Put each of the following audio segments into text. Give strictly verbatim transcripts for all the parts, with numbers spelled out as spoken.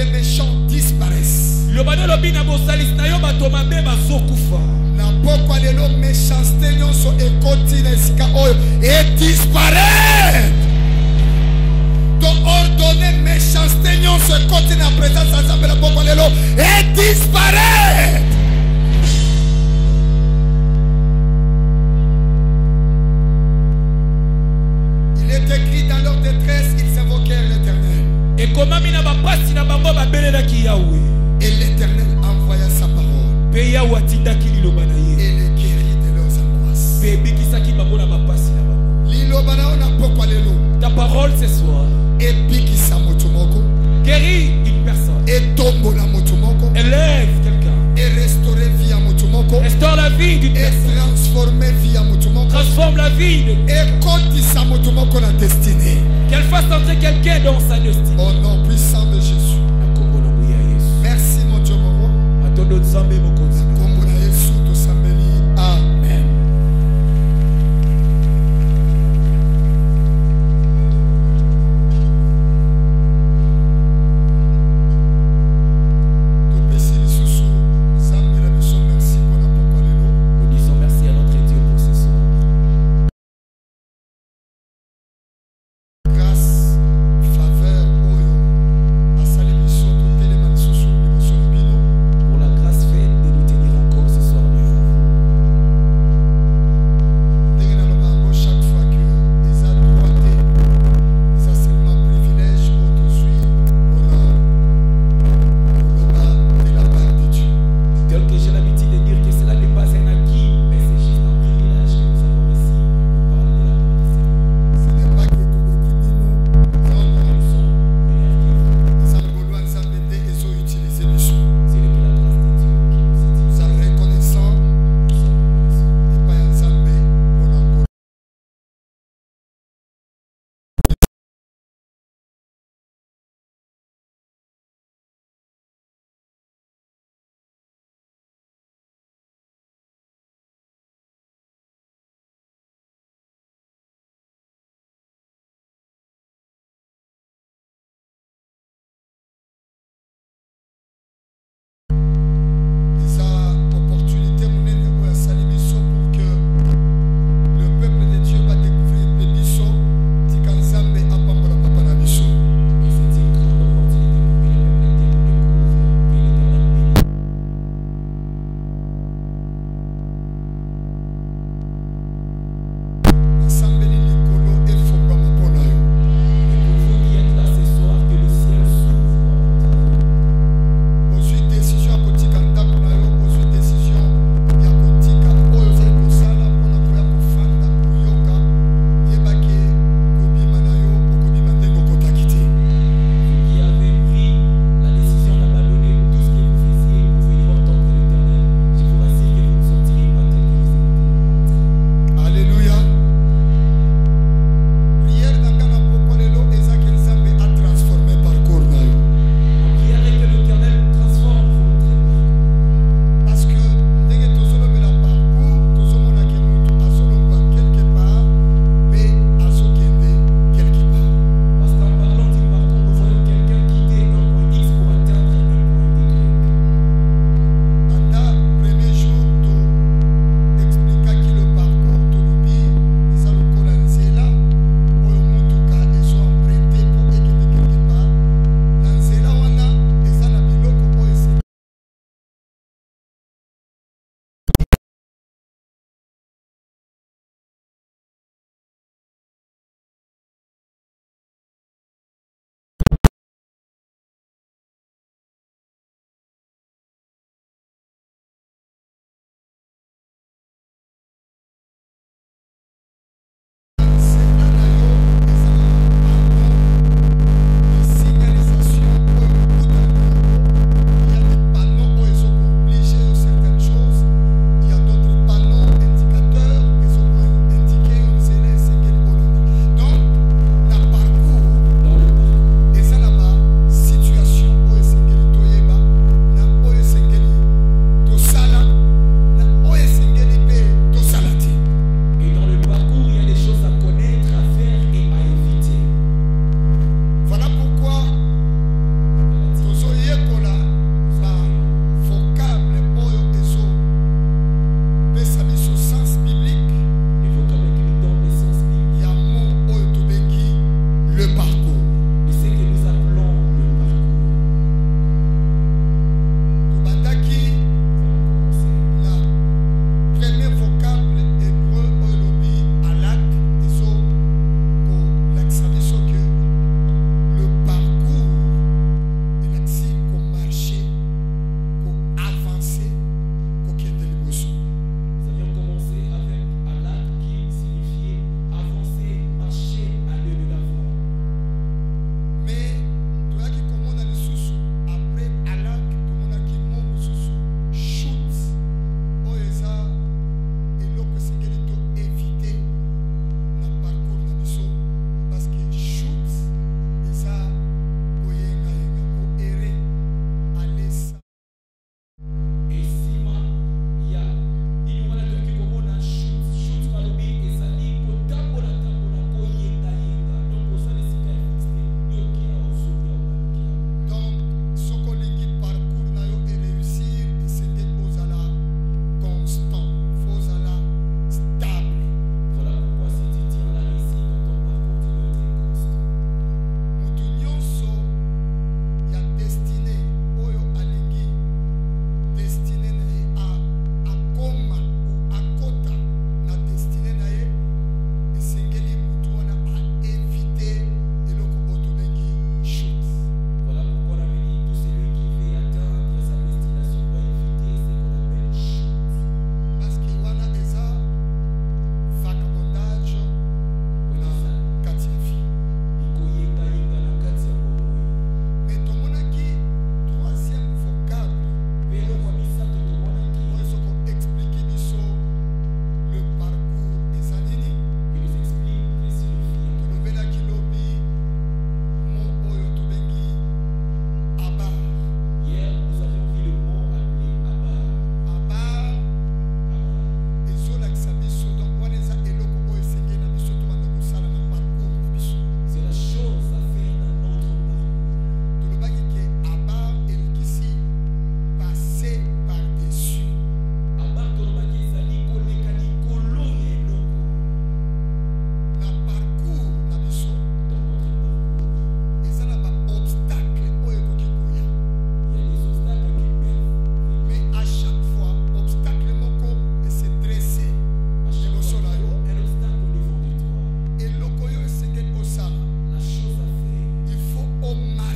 les méchants disparaissent. Et disparaît. Donc ordonner méchanceté se continue en présence ensemble pourquoi les lots et disparaît. Il est écrit dans leur détresse ils invoquèrent l'Éternel. Et l'Éternel envoya sa parole. Et les guérit de leurs angoisses. Ta parole ce soir guérit une personne, élève quelqu'un, et restaurer vie à restaure la vie d'une personne, transformer vie à transforme la vie de et la destinée, qu'elle fasse entrer quelqu'un dans sa destinée au nom puissant de Jésus. Merci mon Dieu mon roi. Grâce, faveur, grâce à l'émission de Téléman Soso, pour la grâce faite de nous tenir.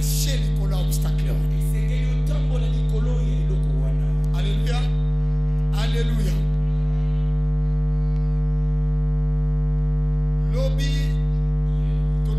chercher l'Ikola obstacle. Alléluia. Alléluia. Lobby. Dans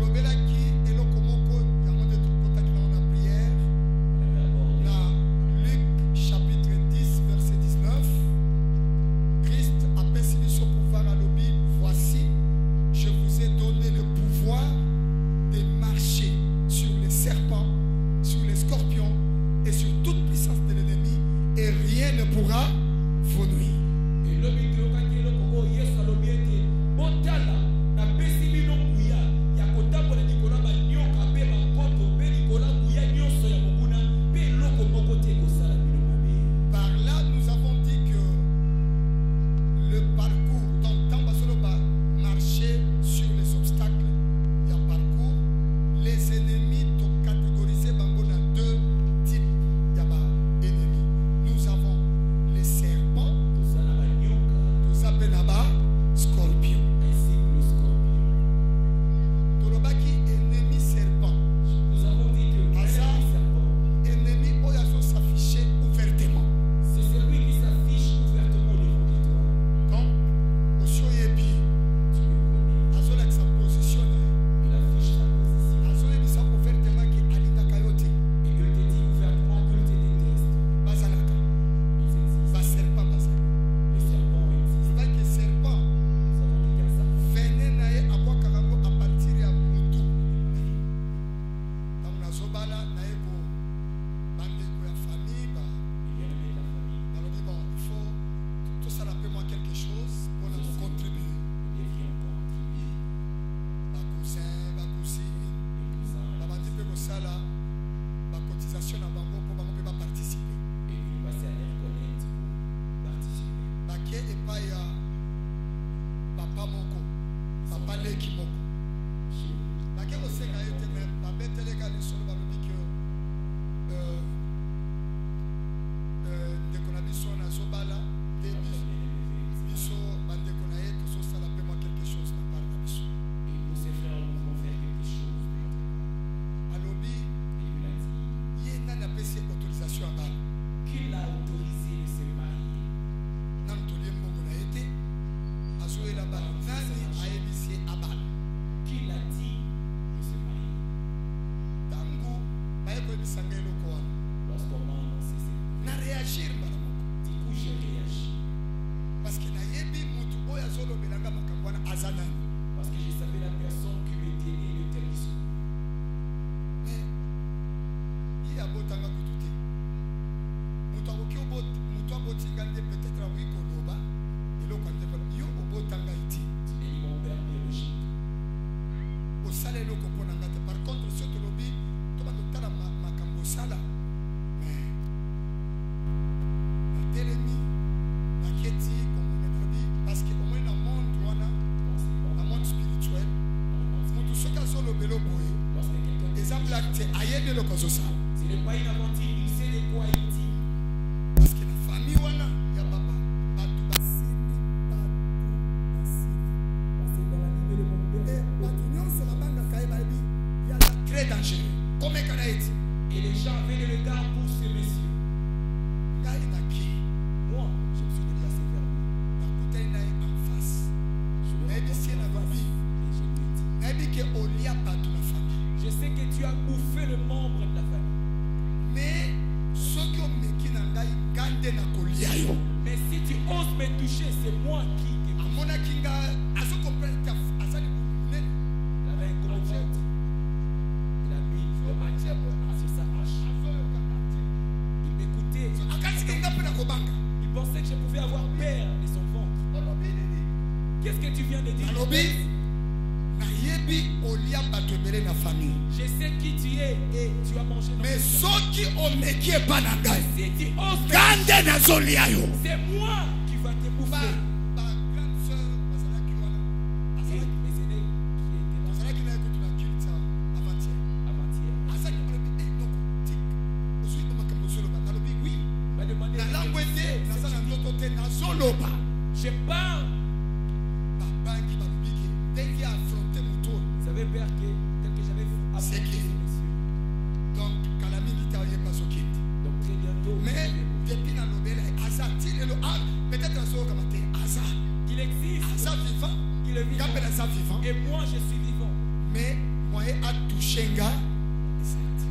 Et moi, je suis vivant. Mais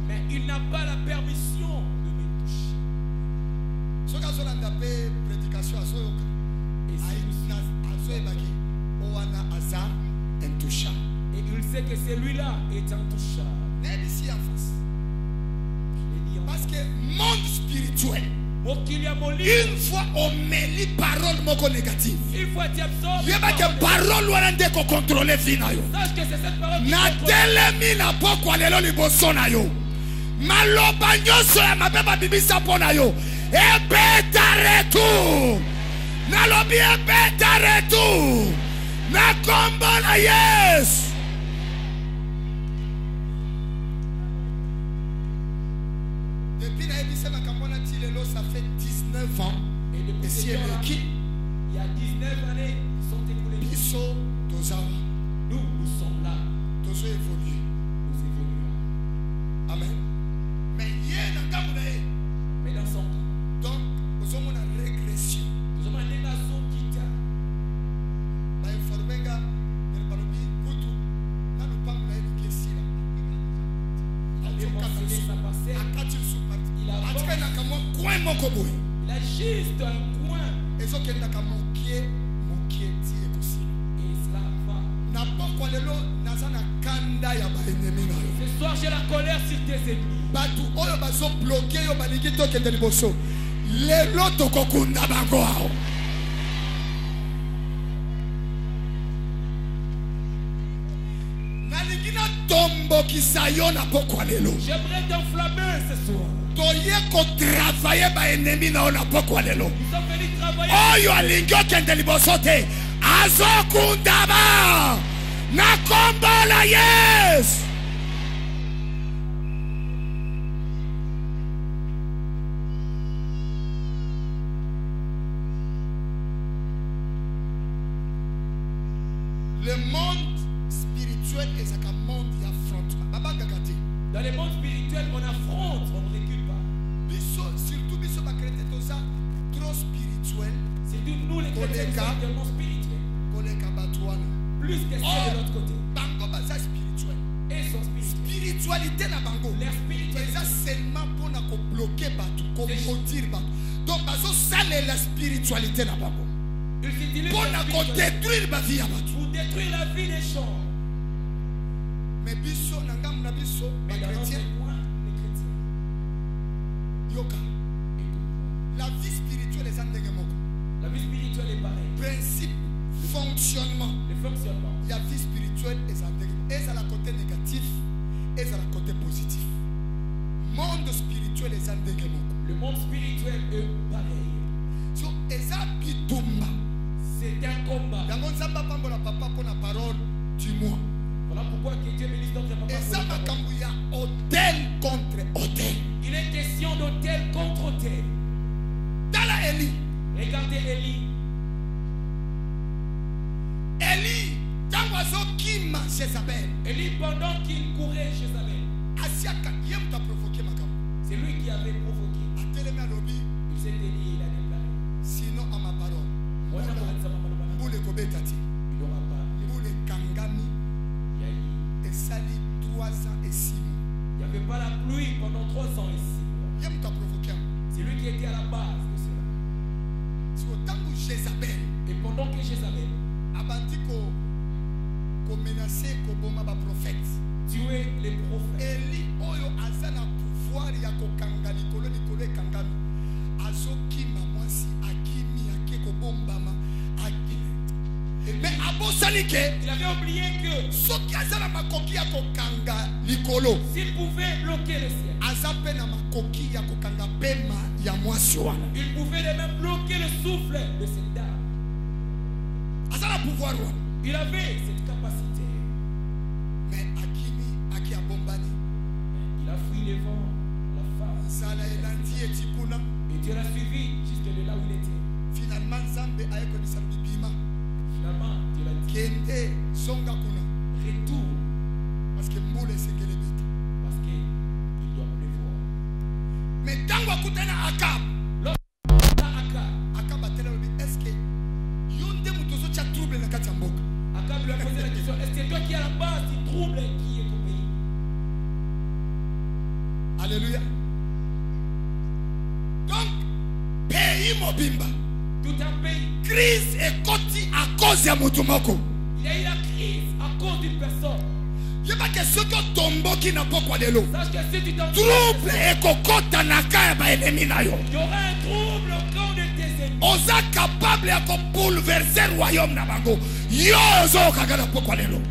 Mais il n'a pas la permission de me toucher. Et il sait que celui-là est intouchable. Parce que monde spirituel, une fois on met les paroles moko négatives, il faut que parole ou contrôler vie na yo. Na telemi na poko alelo liboso na yo. Maloba nyoso ya mabeba bibisa pona yo. Ebetare tu. Na lobi ebetare tu. Na kombo na yes. Ça fait dix-neuf ans. Et depuis ce temps là, il y a dix-neuf années sont écoulées. Nous, nous sommes là. Nous évoluons. Amen. Mais dans son temps. Donc, nous avons une régression. Nous avons une régression qui tient. Nous avons une régression. Il a juste un coin. Et cela va. Ce soir, j'ai la colère sur tes ennemis. J'aimerais t'enflammer ce soir. Le monde spirituel est un monde qui affronte. Dans le monde spirituel, on affronte, on ne recule pas. Surtout, nous sommes trop spirituels. C'est nous les chrétiens tellement spirituels. Plus que ceux de l'autre côté. Et sont spirituels. Spiritualité na bango. La spiritualité. C'est seulement pour nous bloquer, pour nous dire. Donc, ça c'est la spiritualité na bango. Pour nous détruire la vie. Pour détruire la vie des gens. Mais biso nangam na biso chrétien yoka la vie spirituelle est andenge moko. La vie spirituelle est pareil. Principe fonctionnement. Le fonctionnement. La vie spirituelle est andenge. Et à la côté négatif et à la côté positif. Monde spirituel est andenge moko. Le monde spirituel est pareil. So ezabitumba. C'est un combat. Yango nzamba pambola papa pour la parole du moi. Voilà pourquoi que Dieu bénisse notre papa. Et ça m'a cambouillé hôtel contre hôtel. Il est question d'hôtel contre hôtel. Dans la Élie. Regardez Élie. Élie, Tangoiseau qui marche Jézabel. Élie pendant qu'il courait Jézabel. Asiaka, Yem t'a provoqué ma cam. C'est lui qui avait provoqué. A télémé à l'objet. Il s'est délié, il a déclaré. Sinon à ma parole. Moi j'ai parlé de sa parole. Boule Kobetati. Il n'aura pas. Boule Kangami. Et sali trois ans et six mois. Il n'y avait pas la pluie pendant trois ans et six mois. C'est lui qui était à la base de cela. Et pendant que Jézabel a menacé les prophètes, tuer les prophètes, Élie oyo aza na pouvoir ya kokanga likolo likolo ekangami. Azokima mwasi akimi ake kobombama akimi. Mais Abou Salike, il avait oublié que s'il pouvait bloquer le ciel, il pouvait même bloquer le souffle de cette dame. Il avait cette capacité. Mais il a fui les vents, la femme. Et Dieu l'a suivi jusque là où il était. Finalement, Zambé a écouté sa bibima. Kende zonga kuna retour parce que moule c'est que les bêtes parce que il doit pleuvoir. Mais tango akutana akab lorsque akab akab atela est-ce que yonde mutozo cha trouble na kati ya mboka akab lui a posé la question est-ce que Alléluia. Donc, pays Mobimba. Tout un pays. Crise est cotée à cause de Moutumoko. Il y a eu la crise à cause d'une personne. Je ne sais pas que ceux qui tombent qui n'ont pas quoi de l'eau. Sache que si tu tombes. Trouble et coco tanaka et ennemi nayo. Il y aura un trouble au camp de tes ennemis. On est capable de bouleverser le royaume Nabango. Yo zo kagala pas quoi de l'eau.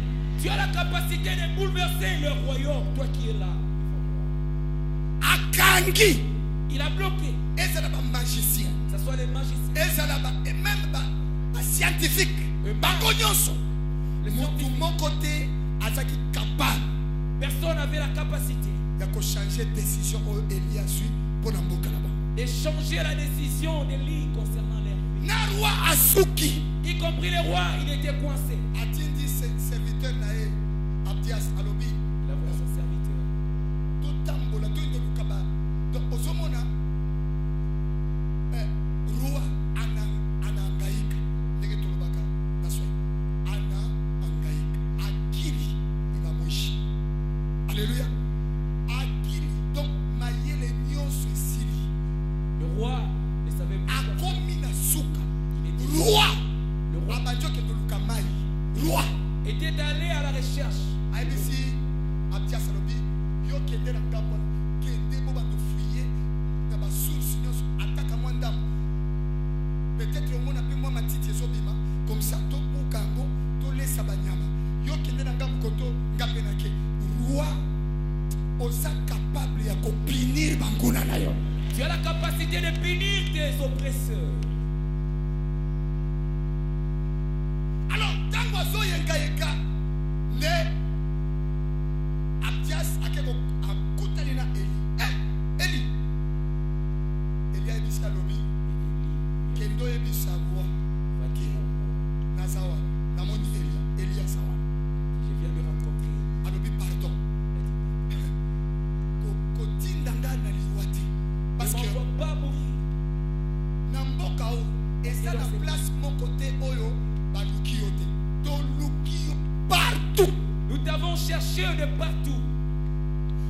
Tu as la capacité de bouleverser le royaume, toi qui es là. Akangi. Il a bloqué. Et c'est là-bas magicien. Ce soit les magiciens. Et c'est là-bas. Et même bah, bah, scientifique. Bah, connaissons. De mon côté, Azaki capable. Personne n'avait la capacité. Il y a qu'à changer de décision pour l'amboka là-bas. De changer la décision de l'île concernant l'air. Le roi Asuki. Y compris le roi, il était coincé. Atindi serviteur naé Abdias Alobi. Il a son serviteur. Tout tambola, tout de l'ukaba. Donc Osomona, roi Anangaïka. Alléluia. Akili, donc maillé les nions sur Syrie. Le roi ne savait pas. Akomina Souka. Roi. Le roi Abadjo qui est de Lukamai. Roi. Était allé à la recherche. A B C, Abdias Salobi, yo qui était la Gabon, qui était Boba de fouiller, dans ma source, attaque à moi d'âme. Peut-être au moins appelé moi ma petite Yézobima, comme ça, tout pour Gambo, tout les Sabanyama. Yo qui était la Gabon Koto, Gabenake. Roi, on est capable de punir Banguna. Tu as la capacité de punir tes oppresseurs. Alors, tant que vous avez Abdias a quelque chose à Eli. Eh, Eli. Eli a dit à l'objet. Kendo a dit sa voix. Nazawa. Namoni Eli. Eli a sa voix. Je viens de rencontrer. Alobi pardon. Parce que pas mourir. Nambokao et ça la place mon côté oyo balukiote. Tolukio partout. Nous t'avons cherché de partout.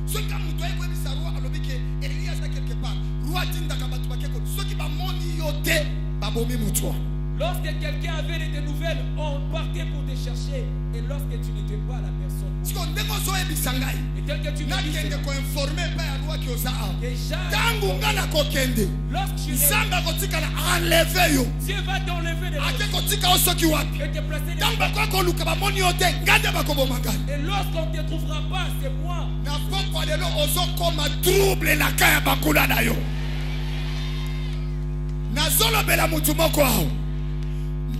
Ceux qui ont trouvé que c'est roi alobi que Elias a quelque part. Roi tinda kabatu bakeko. Ceux qui ba moniote babomi mutwa. Lorsque quelqu'un avait des nouvelles, on partait pour te chercher. Et lorsque tu n'étais pas la personne. Si on déconseille Bissangai, et tel que tu n'as pas informé par la loi qui osa. Déjà, lorsque tu es Dieu va t'enlever des choses. Et te placer des Et lorsqu'on ne te trouvera pas, c'est moi. N'a pas parlé comme un trouble la caille à Bakula d'ailleurs. N'a solo bela mutumoko au.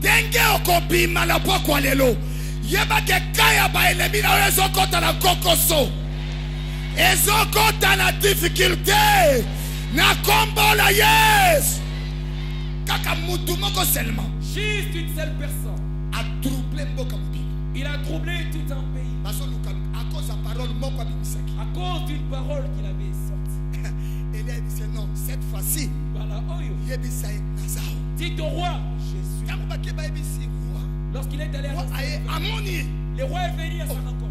Denge okopi malapwa kwa lelo. Yeba ke kaya ba elemi na we ezokota na kokoso. Ezokota na difficulté. Na kombola yes. Kaka mutu moko seulement. Juste une seule personne. A troublé mboka mbi. Il a troublé tout un pays. Parce que à cause de parole moko bimisaki. À cause d'une parole qu'il avait sortie. Et là il dit non, cette fois-ci. Bala oyo. Yebisa nazao. Dites au roi Jésus. Lorsqu'il est allé à Amoni, le roi est venu à sa rencontre.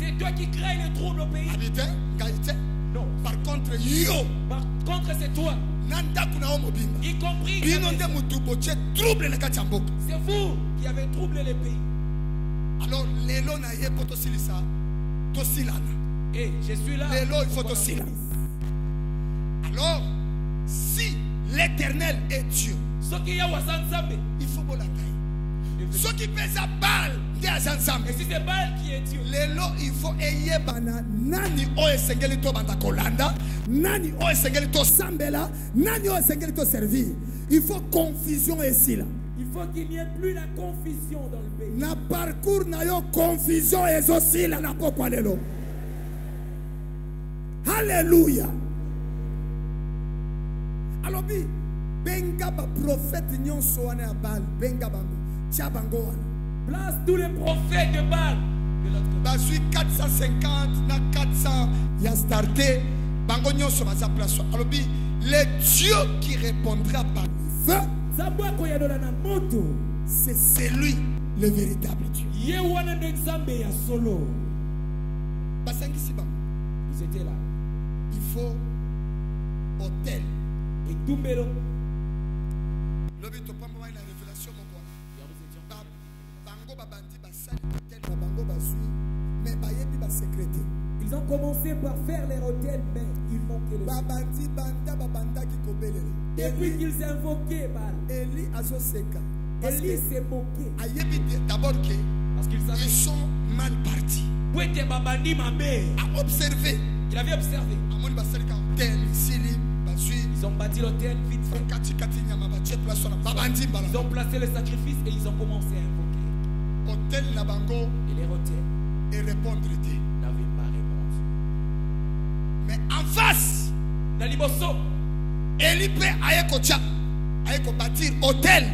C'est toi qui crée le trouble au pays. Non. Par contre, yo. Par contre, c'est toi. Y compris. C'est vous qui avez troublé le pays. Alors, et je suis là. Alors, si l'Éternel est Dieu, il faut que la taille. Ceux qui pèsent à balle, et si c'est balle qui est Dieu, il faut que nani oye sengelito banda kolanda, nani oye sengelito sambela, nani oye sengelito servir. Il faut confusion ici là. Il faut qu'il n'y ait plus la confusion dans le pays. Na parcours na yo confusion et aussi là na poko alelo. Alléluia. Alors, benga ba prophète nyon soane à Baal, benga bango, tia bango. Place tous les prophètes de Baal. Basui quatre cent cinquante, na quatre cents, ya starté, bango nyon so baza place. Alors, le Dieu qui répondra par le feu, c'est celui le véritable Dieu. Yewana n'exambe ya solo. Basangi si bango. Ils étaient là. Il faut hôtel. Et Doumbelo. Ils ont commencé par faire les hôtels, mais ils manquaient les hôtels. Depuis qu'ils invoquaient, Élie s'est moqué. D'abord parce qu'ils sont mal partis. A observé. Il avait observé. Ils ont bâti l'hôtel vite fait. Ils ont placé les sacrifices et ils ont commencé à invoquer. Hôtel Nabango et les hôtels. Et répondre Dieu n'avait pas répondu. Mais en face, Naliboso, Élie peut aller bâtir hôtel.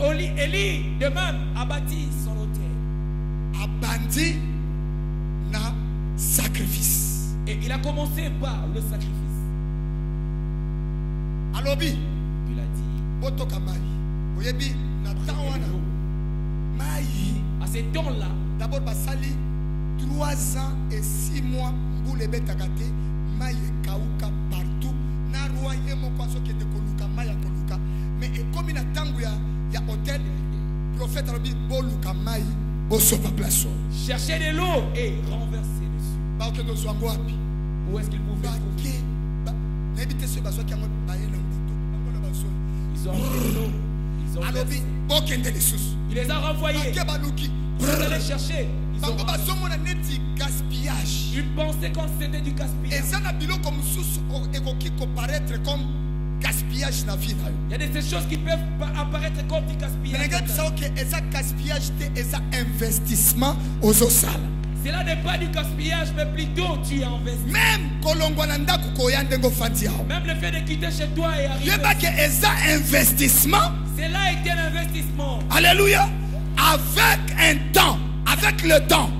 Élie demande à bâtir son hôtel. Abandi na sacrifice. Et il a commencé par le sacrifice. Alobi, il a dit. Botokamai, Oyebi, Natawana, Maï. À ces temps-là. D'abord, Basali, trois ans et six mois, où les bêtes agate, maïe kaouka partout, n'a royé mon poisson qui était Koluka, maïa Koluka. Mais comme il y a Tanguya, il y a hôtel, prophète Arabi, Boluka, maïe, au sauvaplaçon. Cherchez de l'eau et renversez dessus. Bah, ok, nos angoapi. Où est-ce qu'ils pouvaient trouver? N'évitez ce basso qui a mode baillé dans le basso. Ils ont enlevé l'eau. Ils ont enlevé l'eau. Il les a renvoyés. Vous allez chercher. Ils ont gaspillage. Ils pensaient qu'on c'était du gaspillage. Il y a des choses qui peuvent apparaître comme du gaspillage. Cela n'est pas du gaspillage, mais plutôt tu es investi. Même le fait de quitter chez toi et arriver. Cela était un investissement. Alléluia. Avec un temps, avec le temps,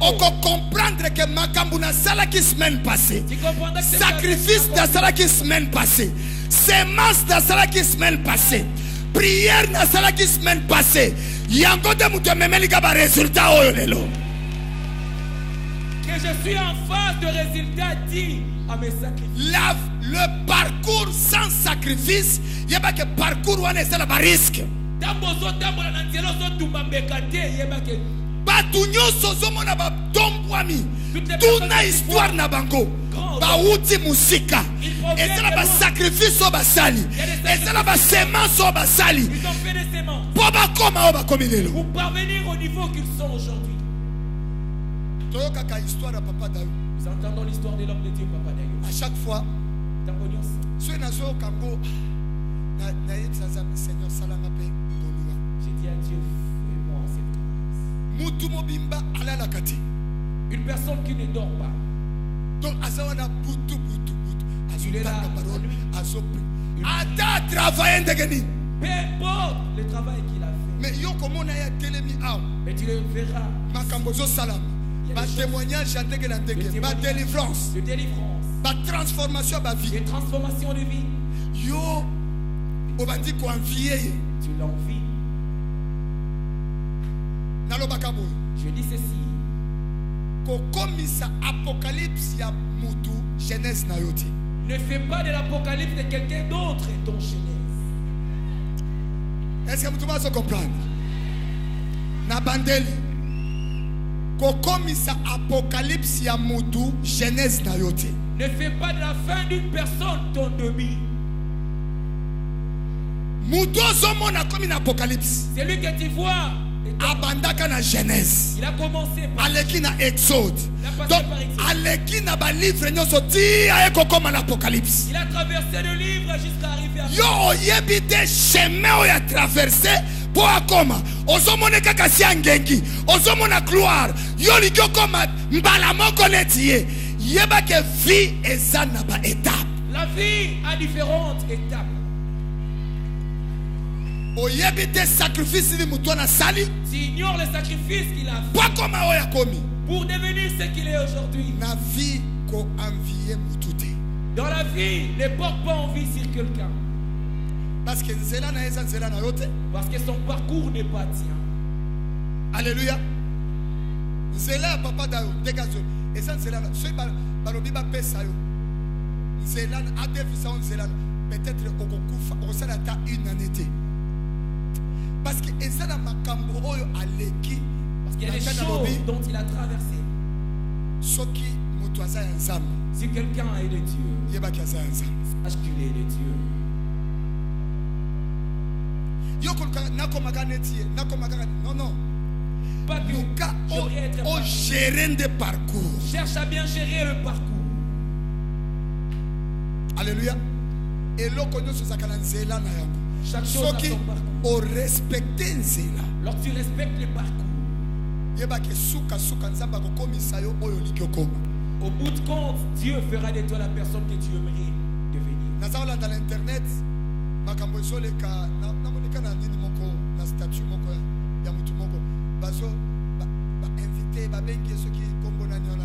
on peut comprendre que Makambu na sala qui semaine passée, sacrifice na sala qui semaine passée, semence na sala qui semaine passée, prière na sala qui semaine passée, yango de mutu memeli ka ba résultat oyolelo. Que je suis en face de résultats dit à mes sacrifices. Lave le parcours sans sacrifice, y a pas que parcours où on est là ba risque. Toute la histoire na bango, bauti musika, et ça là sacrifice au basali, et ça là bas semence au basali. Pour parvenir au niveau qu'ils sont aujourd'hui. Nous entendons l'histoire de l'homme de Dieu Papa Dayo. À chaque fois, ceux qui sont au Congo, Seigneur Salama paix. J'ai dit à Dieu, fais-moi cette grâce. Une personne qui ne dort pas. Donc, tu es là. Peu importe le travail qu'il a fait. Mais tu le verras. Ma témoignage, ma délivrance, ma transformation de vie. Les transformations de vie. Yo, on va dire qu'on vieille. Tu l'envies. Je dis ceci. Ne fais pas de l'apocalypse de quelqu'un d'autre ton genèse. Est-ce que vous pouvez comprendre? Nabandeli. Apocalypse ya mutu genèse na yote. Ne fais pas de la fin d'une personne ton demi. Mutu zomona comme une apocalypse. C'est lui que tu vois. Abandaka na Genèse. Il a commencé par Aleki na Exode. Donc Aleki na ba livre nyonso ti ayeko koma na Apocalypse. Il a traversé le livre jusqu'à arriver à Yo oyebi de chemin oya traversé pour akoma. Ozomona kaka siangengi. Ozomona gloire. Yo ligyo koma mbala moko netie. Yeba ke vie eza na ba étape. La vie a différentes étapes. Tu ignores les sacrifices qu'il a fait pour devenir ce qu'il est aujourd'hui. Dans la vie, ne porte pas envie sur quelqu'un. Parce que son parcours n'est pas tien. Alléluia. Zela papa dayo dekazo. Esan zela soy balobi ba pesa yo. Zela adefison zela peut-être okokufa osala ta une année té. Parce que ezala makambo oyo aleki parce qu'il y a des choses dont il a traversé. Soki moto aza nzambe. Si quelqu'un est de Dieu, yeba kaza nzambe. Sache qu'il est de Dieu. Yoko nakomaga netie, nakomaga non non. Pas que au, au gérant des parcours. Cherche à bien gérer le parcours. Alléluia. Et l'okono sur sa calanzela na yako. Chaque chose a son parcours. Respecter nzela. Lorsque tu respectes le parcours. Yeba ke suka suka nzamba ko komisa yo oyo likokoma. Au bout de compte, Dieu fera de toi la personne que tu aimerais devenir. Nazaola dans l'internet, makambo sole ka na monika na ndini moko na statut moko ya mutu moko. Bazo ba invité ba bengue ceux qui combonaniola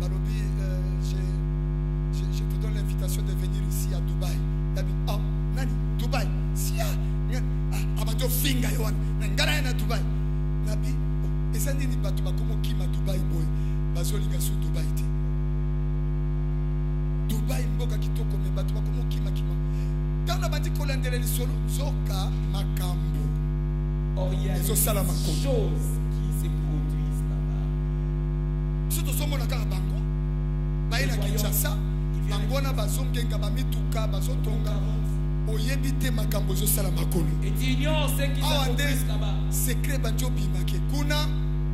balobi je je je te donne l'invitation de venir ici à Dubaï. Dabi oh nani Dubaï sia ah abato finga yoan ngara na Dubaï. Dabi esandi ni bato bakomo kima Dubaï boy bazo ligaso Dubaï te. Dubaï mboka kitoko me bato bakomo kima kima. Tanda bati kolandele lisolo zoka makambo. Or, il y a des choses qui se produisent là-bas. Si tu sommes là, Bango, Baila Kinshasa, Bangona Bazon Gengabami Touka, Bazon Tonga, Oyebite Makambozo Salamakolo. Et tu ignores ce qui se produit là-bas. Secret Bajo Bimake Kuna.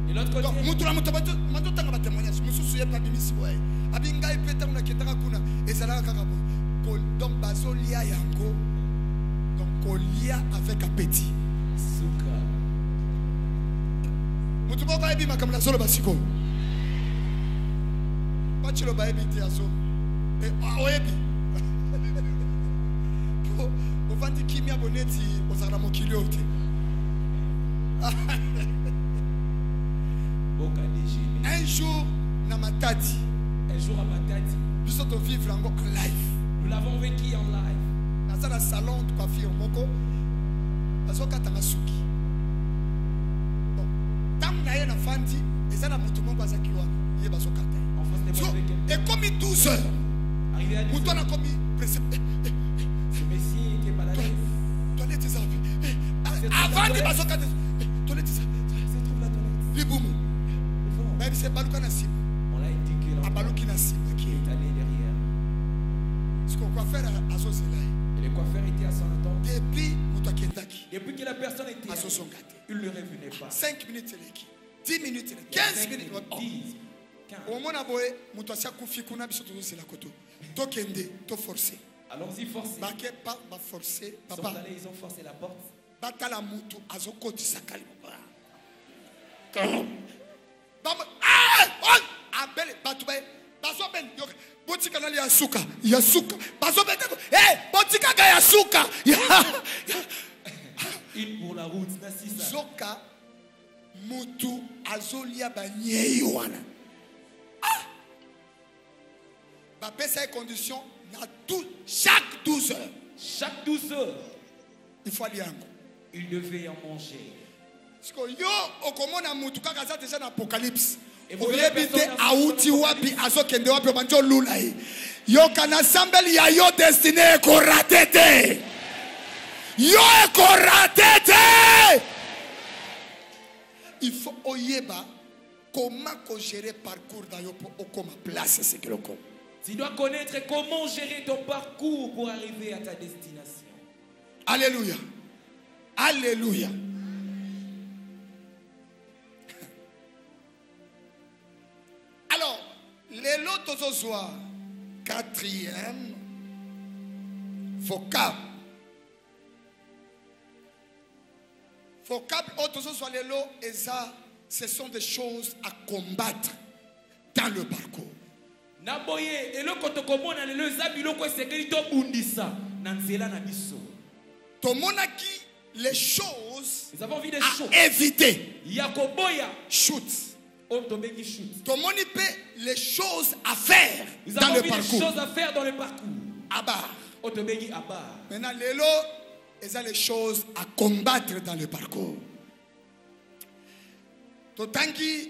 Et l'autre côté. Donc, Moutoura Moutabato, Matotanga Batémoignage, Moussou Souyeb Nabimisiboué, Abinga Epetanga Ketanga Kuna, et Zala Karabo. Donc, Bazon Lia Yango, donc Kolia avec appétit. Un jour, Namatadi. Un jour, Namatadi. Nous sommes vivre en live. Nous l'avons vécu en live. Dans un salon de coiffure au Moko. Katangasuki. Bon, tant que j'ai un enfant, et ça n'a pas tout le monde qui a été là. Et comme douze heures, nous avons commis précipité. Ce Messie qui est malade. Tu as les tes avis. Avant de passer au quatre, tu as les tes avis. C'est trouve la toilette. Les boum. Même c'est Balouka Nassim. On l'a indiqué. À Balouki Nassim. Qui est allé derrière. Ce qu'on va faire à Zozelaï. Et le coiffeur était à son attente. Depuis Moutakendaki. Depuis que la personne était à son gâté. Il ne revenait pas. cinq minutes, dix minutes, quinze minutes. Au moment où Moutasia Koufi Kuna, c'est la coteau. Tokende, to forcé. Allons-y, forcé. Baké, pas forcé. Ils sont allés, ils ont forcé la porte. Batala Moutou, à son côté, ça calme. Ah! Abel, Batoubaye. Bazoben yoka botika nali yasuka yasuka bazoben eh botika ga yasuka il pour la route nasisa zoka mutu azolia banyei wana ah ba pesa condition na tout chaque douze heures chaque douze heures il faut aller encore il devait en manger parce que yo okomona mutu kaka za déjà na apocalypse. Oyebite auti wapi azokende wapi banjo lula yi yo kana sambeli ya yo destiny ekoratete yo ekoratete il faut oyeba comment gérer parcours dans yo pour okoma place c'est que le com. Tu dois connaître comment gérer ton parcours pour arriver à ta destination. Alléluia. Alléluia. Alors, les lots aux soirs, quatrième vocable. Vocable, autres aux soirs, les lots, et ça, ce sont des choses à combattre dans le parcours. Naboye, et le kotoko na le zabilo ko sekelito bundisa, nanzela na biso. Tomonaki les choses à éviter. Yakoboya shoot. Tout le monde peut les choses à faire nous dans le parcours. Les choses à faire dans le parcours. Abar. Maintenant, les lots, ils ont les choses à combattre dans le parcours. Totangi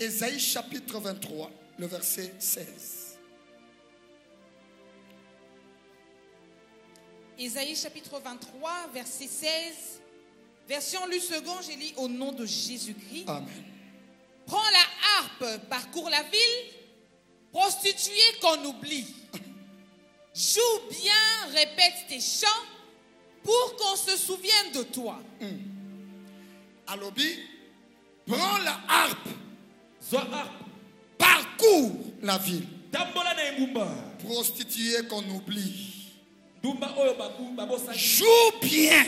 Ésaïe chapitre vingt-trois, le verset seize. Ésaïe chapitre vingt-trois, verset seize. Version lu second, j'ai lu au nom de Jésus-Christ. Amen. Prends la harpe, parcours la ville, prostituée qu'on oublie. Joue bien, répète tes chants, pour qu'on se souvienne de toi. Alobi, prends la harpe, parcours la ville, prostituée qu'on oublie. Joue bien,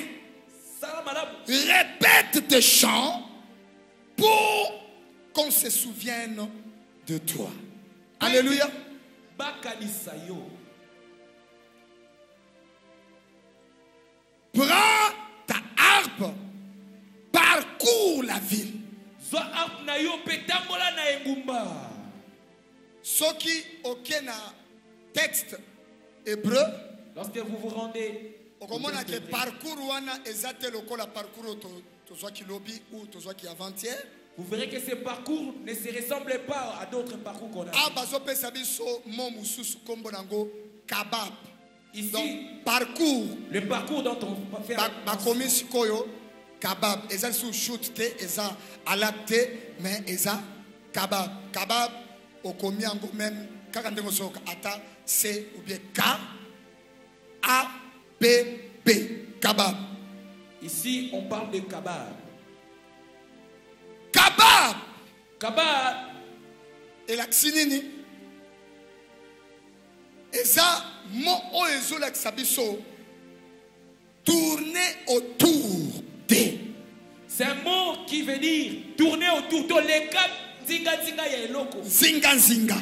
répète tes chants pour qu'on se souvienne de toi. Alléluia. Prends ta harpe, parcours la ville. Ceux qui ont un texte hébreu, lorsque vous vous rendez au parcours, vous verrez que ces parcours ne se ressemblent pas à d'autres parcours qu'on a. Ici, donc, parcours, le parcours dont on va faire la commission, kabab, ils ont sous chute, ils ont adapté, mais ils ont kabab, kabab, au combien même, quarante-cinq ata, c ou bien k, a, b, b, kabab. Ici, on parle de kabab. Kabab, kabab, et la xinini. Et ça, mon oiseau la xabiso, tourner autour des. C'est un mot qui veut dire tourner autour de l'écap. Zinga zinga yeloko. Zinga zinga.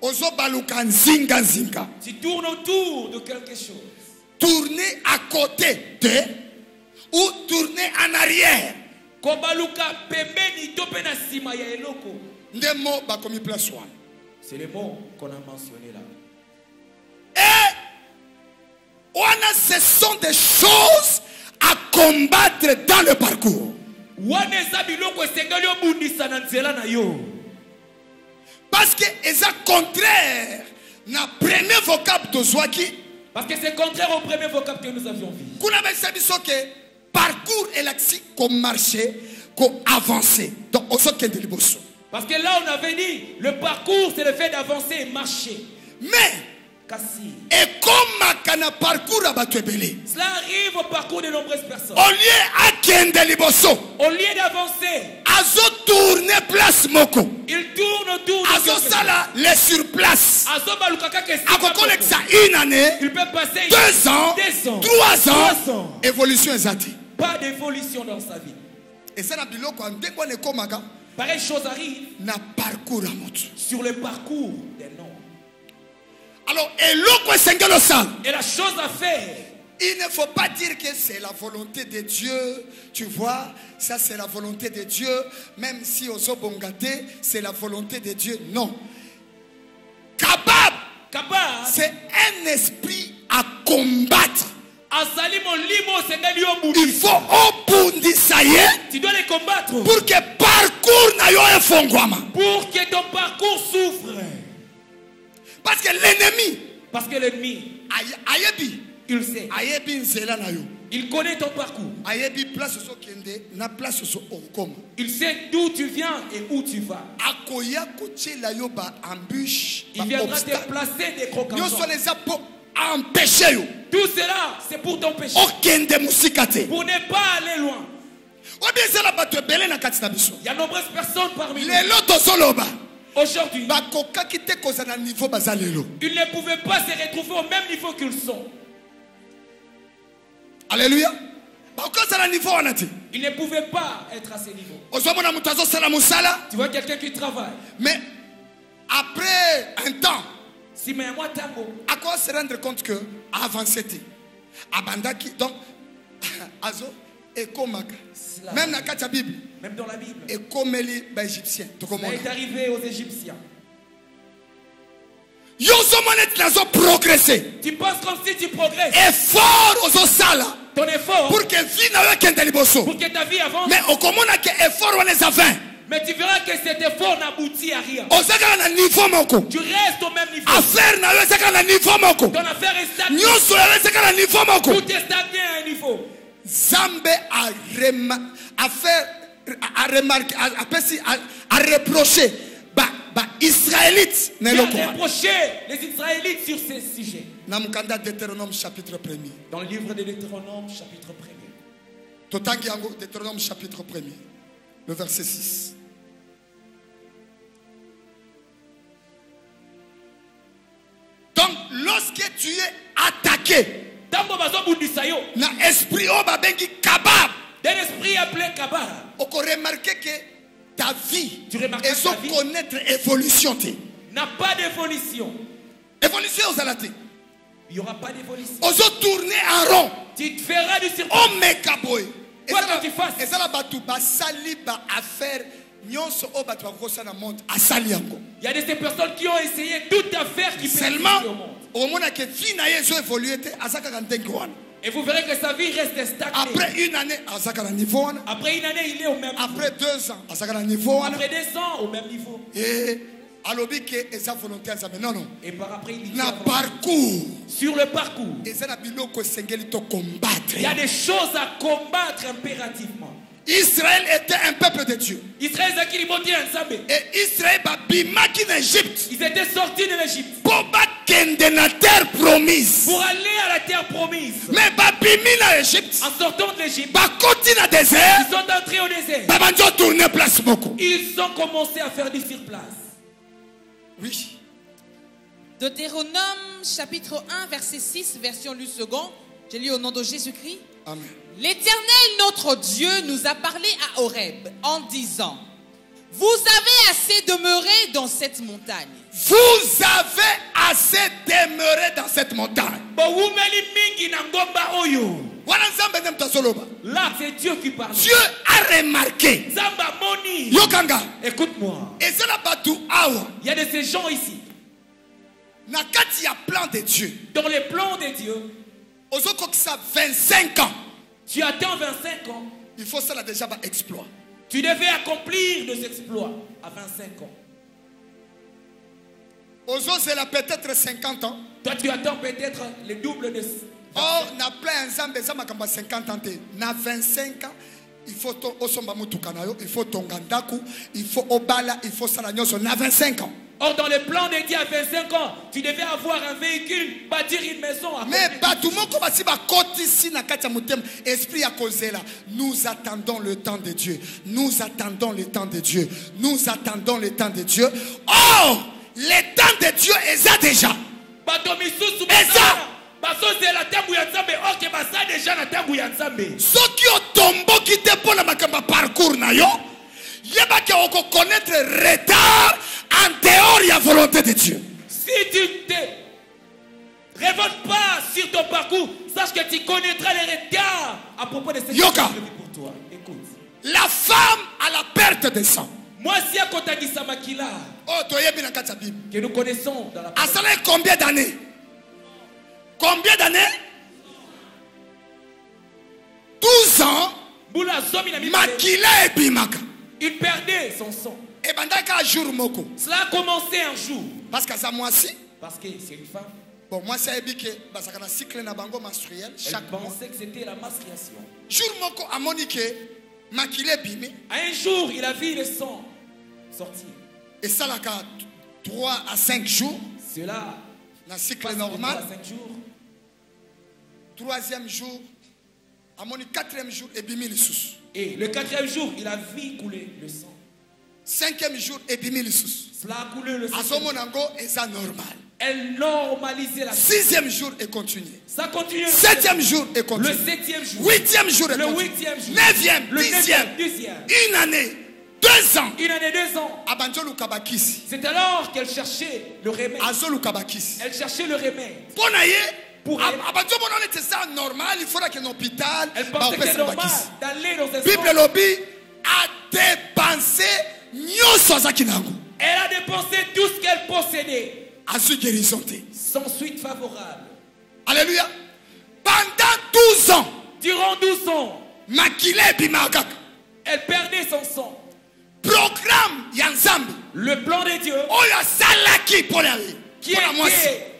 Ozo balukan zinga zinga. Tu tournes autour de quelque chose. Tourner à côté de ou tourner en arrière. Kobaluka pembeni topena sima yeloko. Des mots bakomi place one. C'est les mots qu'on a mentionnés là. Et ce sont des choses à combattre dans le parcours. Parce que c'est contraire na premier vocable de Zoaki. Parce que c'est contraire au premier vocable que nous avions vu. Qu'on avait sabi ce que parcours est l'axi qu'on marchait, qu'on avançait. Donc on s'occupe de l'Ibosso. Parce que là on avait dit le parcours c'est le fait d'avancer et marcher. Mais et comme un parcours à Batuébélé, cela arrive au parcours de nombreuses personnes. Au lieu d'avancer, Azo tourne place Moko. Il tourne autour. Azo Sala les surplace. Azo Balukaka une année, il peut passer deux ans, deux ans, trois ans. Trois ans. Évolution exati. Pas d'évolution dans sa vie. Et ça n'a plus l'eau quand dès qu'on est comme un gars. Pareille chose arrive. N'a parcours à monte sur le parcours des noms. Alors, et la chose à faire, il ne faut pas dire que c'est la volonté de Dieu. Tu vois, ça c'est la volonté de Dieu. Même si Ozo Bongate, c'est la volonté de Dieu. Non. Kabab, Kabab, c'est un esprit à combattre. Il faut obundisayer. Tu dois les combattre. Pour que parcours n'aille pas fongouama. Pour que ton parcours souffre. Parce que l'ennemi, parce que l'ennemi, il sait, il connaît ton parcours. Il sait d'où tu viens et où tu vas. Il viendra te placer des crocs en toi. Empêcher. Tout cela, c'est pour t'empêcher. Pour ne pas aller loin. Il y a nombreuses personnes parmi nous. Aujourd'hui, ils ne pouvaient pas se retrouver au même niveau qu'ils sont. Alléluia. Ils ne pouvaient pas être à ce niveau. Tu vois quelqu'un qui travaille. Mais après un temps, si mais moi tango, à quoi se rendre compte que avancé. Abandaki donc azo et komaka. Même dans la Bible. Même dans la Bible. Et comme les Égyptiens. Ça est arrivé aux Égyptiens. Tu penses comme si tu progresses. Effort aux salas. Ton effort. Pour que ta vie avance. Mais au commun que effort on est à vingt. Mais tu verras que cet effort n'aboutit à rien. Tu restes au même niveau. Ton affaire est stagnée. Tout est stagné à un niveau. Zambe a, remar a, fait, a, remarqué, a, a, a, a reproché bah, bah, Israélites. Il a reproché les Israélites sur ces sujets. Dans le livre de Deutéronome chapitre premier. Deutéronome chapitre premier. Le verset six. Donc lorsque tu es attaqué na esprit obabengi kabab, d'un esprit appelé kabab, on peut remarquer que ta vie, tu remarques ta vie, connaître évolution n'a pas d'évolution. Évolution aux alatés. Il n'y aura pas d'évolution. On se tourne en rond. Tu te feras du circuit. On met kaboy. Quoi que tu fasses. Et ça là bas tout bas sali bas affaire. Il y a des personnes qui ont essayé toute affaire qui seulement au monde que vie n'a évolué et vous verrez que sa vie reste stagnée. Après une année, après une année, il est au même niveau. Après deux ans, après deux ans, au même niveau. Et non, non. Et par après, il dit parcours. Sur le parcours, il y a des choses à combattre impérativement. Israël était un peuple de Dieu. Et Israël bimaki d'Égypte. Ils étaient sortis de l'Égypte. Pour la terre promise. Pour aller à la terre promise. Mais bimaki na Égypte. En sortant de l'Égypte. Ils sont entrés au désert. Ils ont commencé à faire du surplace. Oui. Deutéronome chapitre un verset six version Luc deux. Je lis au nom de Jésus-Christ. Amen. L'Éternel notre Dieu nous a parlé à Horeb en disant: vous avez assez demeuré dans cette montagne. Vous avez assez demeuré dans cette montagne. Là c'est Dieu qui parle. Dieu a remarqué. Yokanga, écoute-moi. Il y a de ces gens ici. Nakati, il y a plan de Dieu. Dans les plans de Dieu. vingt-cinq ans. Tu attends vingt-cinq ans. Il faut ça là déjà va exploit. Tu devais accomplir des exploits à vingt-cinq ans. Aux autres, c'est là peut-être cinquante ans. Toi, tu attends peut-être le double de. Or, on a plein ensemble des hommes qui cinquante ans. Na vingt-cinq ans. Il faut ton osombamutukanayo, il faut ton gandaku, il faut obala, il faut salanyoso. Na vingt-cinq ans. Or, dans le plan de Dieu à vingt-cinq ans, tu devais avoir un véhicule, bâtir une maison. Mais bâtiment comme si côté ici na katia mutem esprit à causer là. Nous attendons le temps de Dieu. Nous attendons le temps de Dieu. Nous attendons le temps de Dieu. Oh, le temps de Dieu est ça déjà. Et ça. Ceux qui ont tombé qui dépendent de parcours na yo. Yeba que on connaître retard en dehors de la volonté de Dieu. Si tu ne te révolte pas sur ton parcours, sache que tu connaîtras les retards à propos de ce qui est pour toi. Écoute. La femme à la perte de sang. Moi, si à Kota Gisamakila, que nous connaissons dans la Bible. À cela, combien d'années? Combien d'années? douze ans. Makila et Bimaka. Il perdait son sang. Et jour moko. Cela a commencé un jour. Parce que ça moi aussi. Parce que c'est une femme. Bon moi ça dit que parce qu'un cycle na bango menstruel chaque mois. Elle pensait que c'était la menstruation. Jour moko a Monique makile bimé. Un jour il a vu le sang sortir. Et ça là trois à cinq jours. Cela la cycle normal. trois à cinq jours. Troisième jour à Monique quatrième jour et bimé les sous. Et le quatrième jour il a vu couler le sang. Cinquième jour et demi le sous. Cela a coulé le sang. C'est normal. Elle normalisait la chose. Sixième jour et continue. Ça continue. Septième jour et continue. Le septième jour. Huitième jour et continue. Le huitième jour. Neuvième. Le dixième. Dixième. Une année. Deux ans. Une année, deux ans. C'est alors qu'elle cherchait le remède. Elle cherchait le remède. Pour elle, ça normal. Il faudra qu'un hôpital. Elle pensait que c'est normal d'aller dans un Bible lobby a dépensé. Elle a dépensé tout ce qu'elle possédait. À ce guérison. Sans suite favorable. Alléluia. Pendant douze ans. Durant douze ans. Elle perdait son sang. programme ya Nzambe, le plan de Dieu, qui est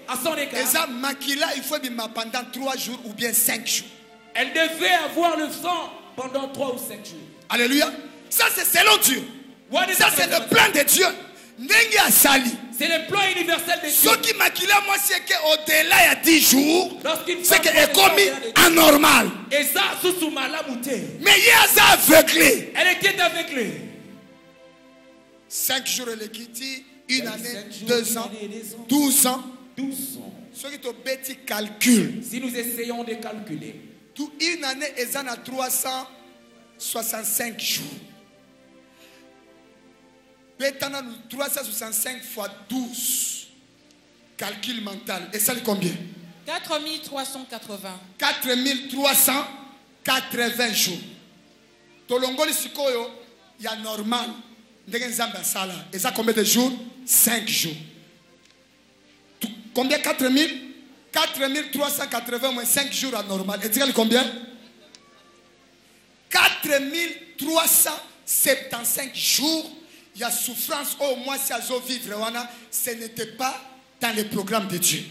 à son égard. Il faut pendant trois jours ou bien cinq jours. Elle devait avoir le sang pendant trois ou cinq jours. Alléluia. Ça c'est selon Dieu. Ça c'est le plan de Dieu. C'est le plan universel de Dieu. Ce qui maquilla moi c'est qu'au-delà il y a dix jours, c'est qu'elle est commis anormal. Et ça sous sous malamuté. Mais il y a ça aveuglé. Elle était aveuglée. Cinq jours elle quitté, une année, deux ans, douze ans, douze ans. Ce qui est au petit calcul. Si nous essayons de calculer, tout une année ils en a trois cent soixante-cinq jours. trois cent soixante-cinq fois douze. Calcul mental. Et ça, c'est combien? quatre mille trois cent quatre-vingts. quatre mille trois cent quatre-vingts jours. Tolongoli sikoyo, il y a normal. Et ça, combien de jours? cinq jours. Combien? quatre mille? quatre mille trois cent quatre-vingts moins cinq jours anormal. Et dis-le combien? quatre mille trois cent soixante-quinze jours. Il y a souffrance, au moins si azo vivre, ce n'était pas dans le programme de Dieu.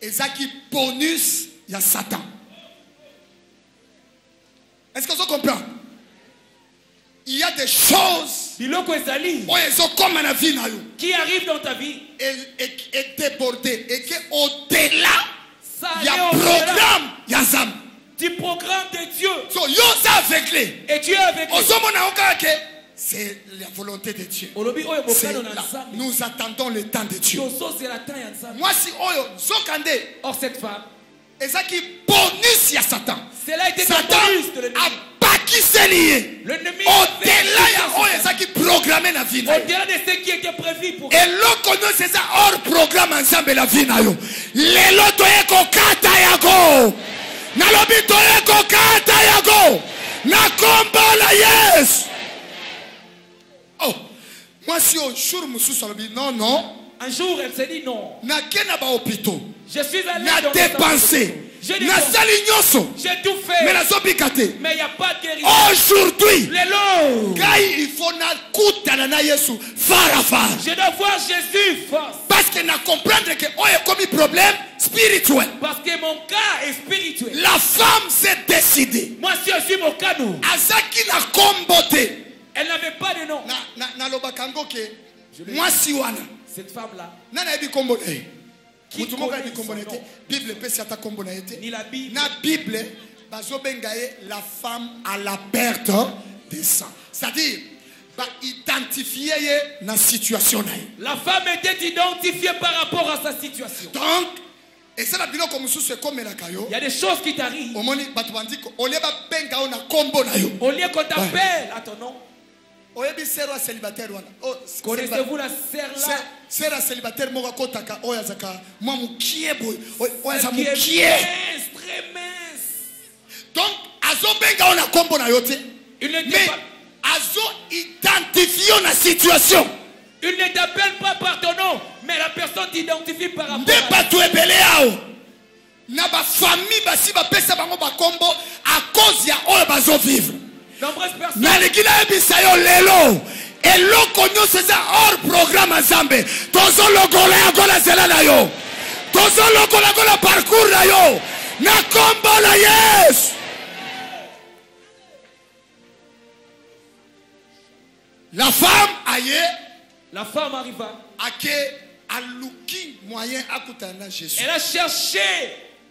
Et ça qui bonus, il y a Satan. Est-ce que vous comprenez? Il y a des choses qui arrivent dans ta vie et, et, et débordées. Et qu'au-delà, il y a programme, il y a Zam. Du programme de Dieu. So, et Dieu est avec lui. C'est la volonté de Dieu. Nous attendons le temps de Dieu. Moi si Oyo, Zokande. Or cette femme. Et ça qui bonus à Satan. Cela était Satan de l'ennemi. A pas qui s'est lié. Au-delà il y a ça qui programmait la vie. Au-delà de ce qui était prévu pour. Et l'autre c'est ça hors programme ensemble la vie nayo. Les loto eko kata yago. Nalobi to eko kata yago. Na komba la yes. Oh, moi si un jour Moussou Salobi, non, non. Un jour elle s'est dit non. N'a qu'un hôpital. Je suis allé dans le dépensé. J'ai tout fait. Mais la zobikate. Mais il n'y a pas de guérison. Aujourd'hui, il faut je dois voir Jésus face. Parce que n'a comprendre que on a commis problème spirituel. Parce que mon cas est spirituel. La femme s'est décidée. Moi si je suis mon cadeau. Azaki n'a combatté. Elle n'avait pas de nom. Moi si wana. Cette femme là. Nana ebi kombonete. Qui connaît ebi kombonete? Bible pesi ata kombonete. Ni la Bible. Na Bible bazo bengaye la femme à la perte de sang. C'est-à-dire ba identifier na situation nae. La femme était identifiée par rapport à sa situation. Donc et ça la Bible comme sous ce comme la kayo. Il y a des choses qui t'arrivent. Au moni batwandi ko olie ba benga ona kombo nayo. Olie ko t'appelle à ton nom. Connaissez-vous la serre là? Serre à célibataire, moi kotaka, oyazaka, moi moukié boy, oyazamoukié. Très mince. Donc, azo benga on a combo na yote. Mais azo identifie la situation. Il ne t'appelle pas par ton nom, mais la personne t'identifie par rapport. Ne pas tout ébelléao. Na ba famille ba si ba pesa bango ba combo à cause ya oyo bazo vivre. Nombreuses personnes. La femme aille. La femme arriva. Elle a cherché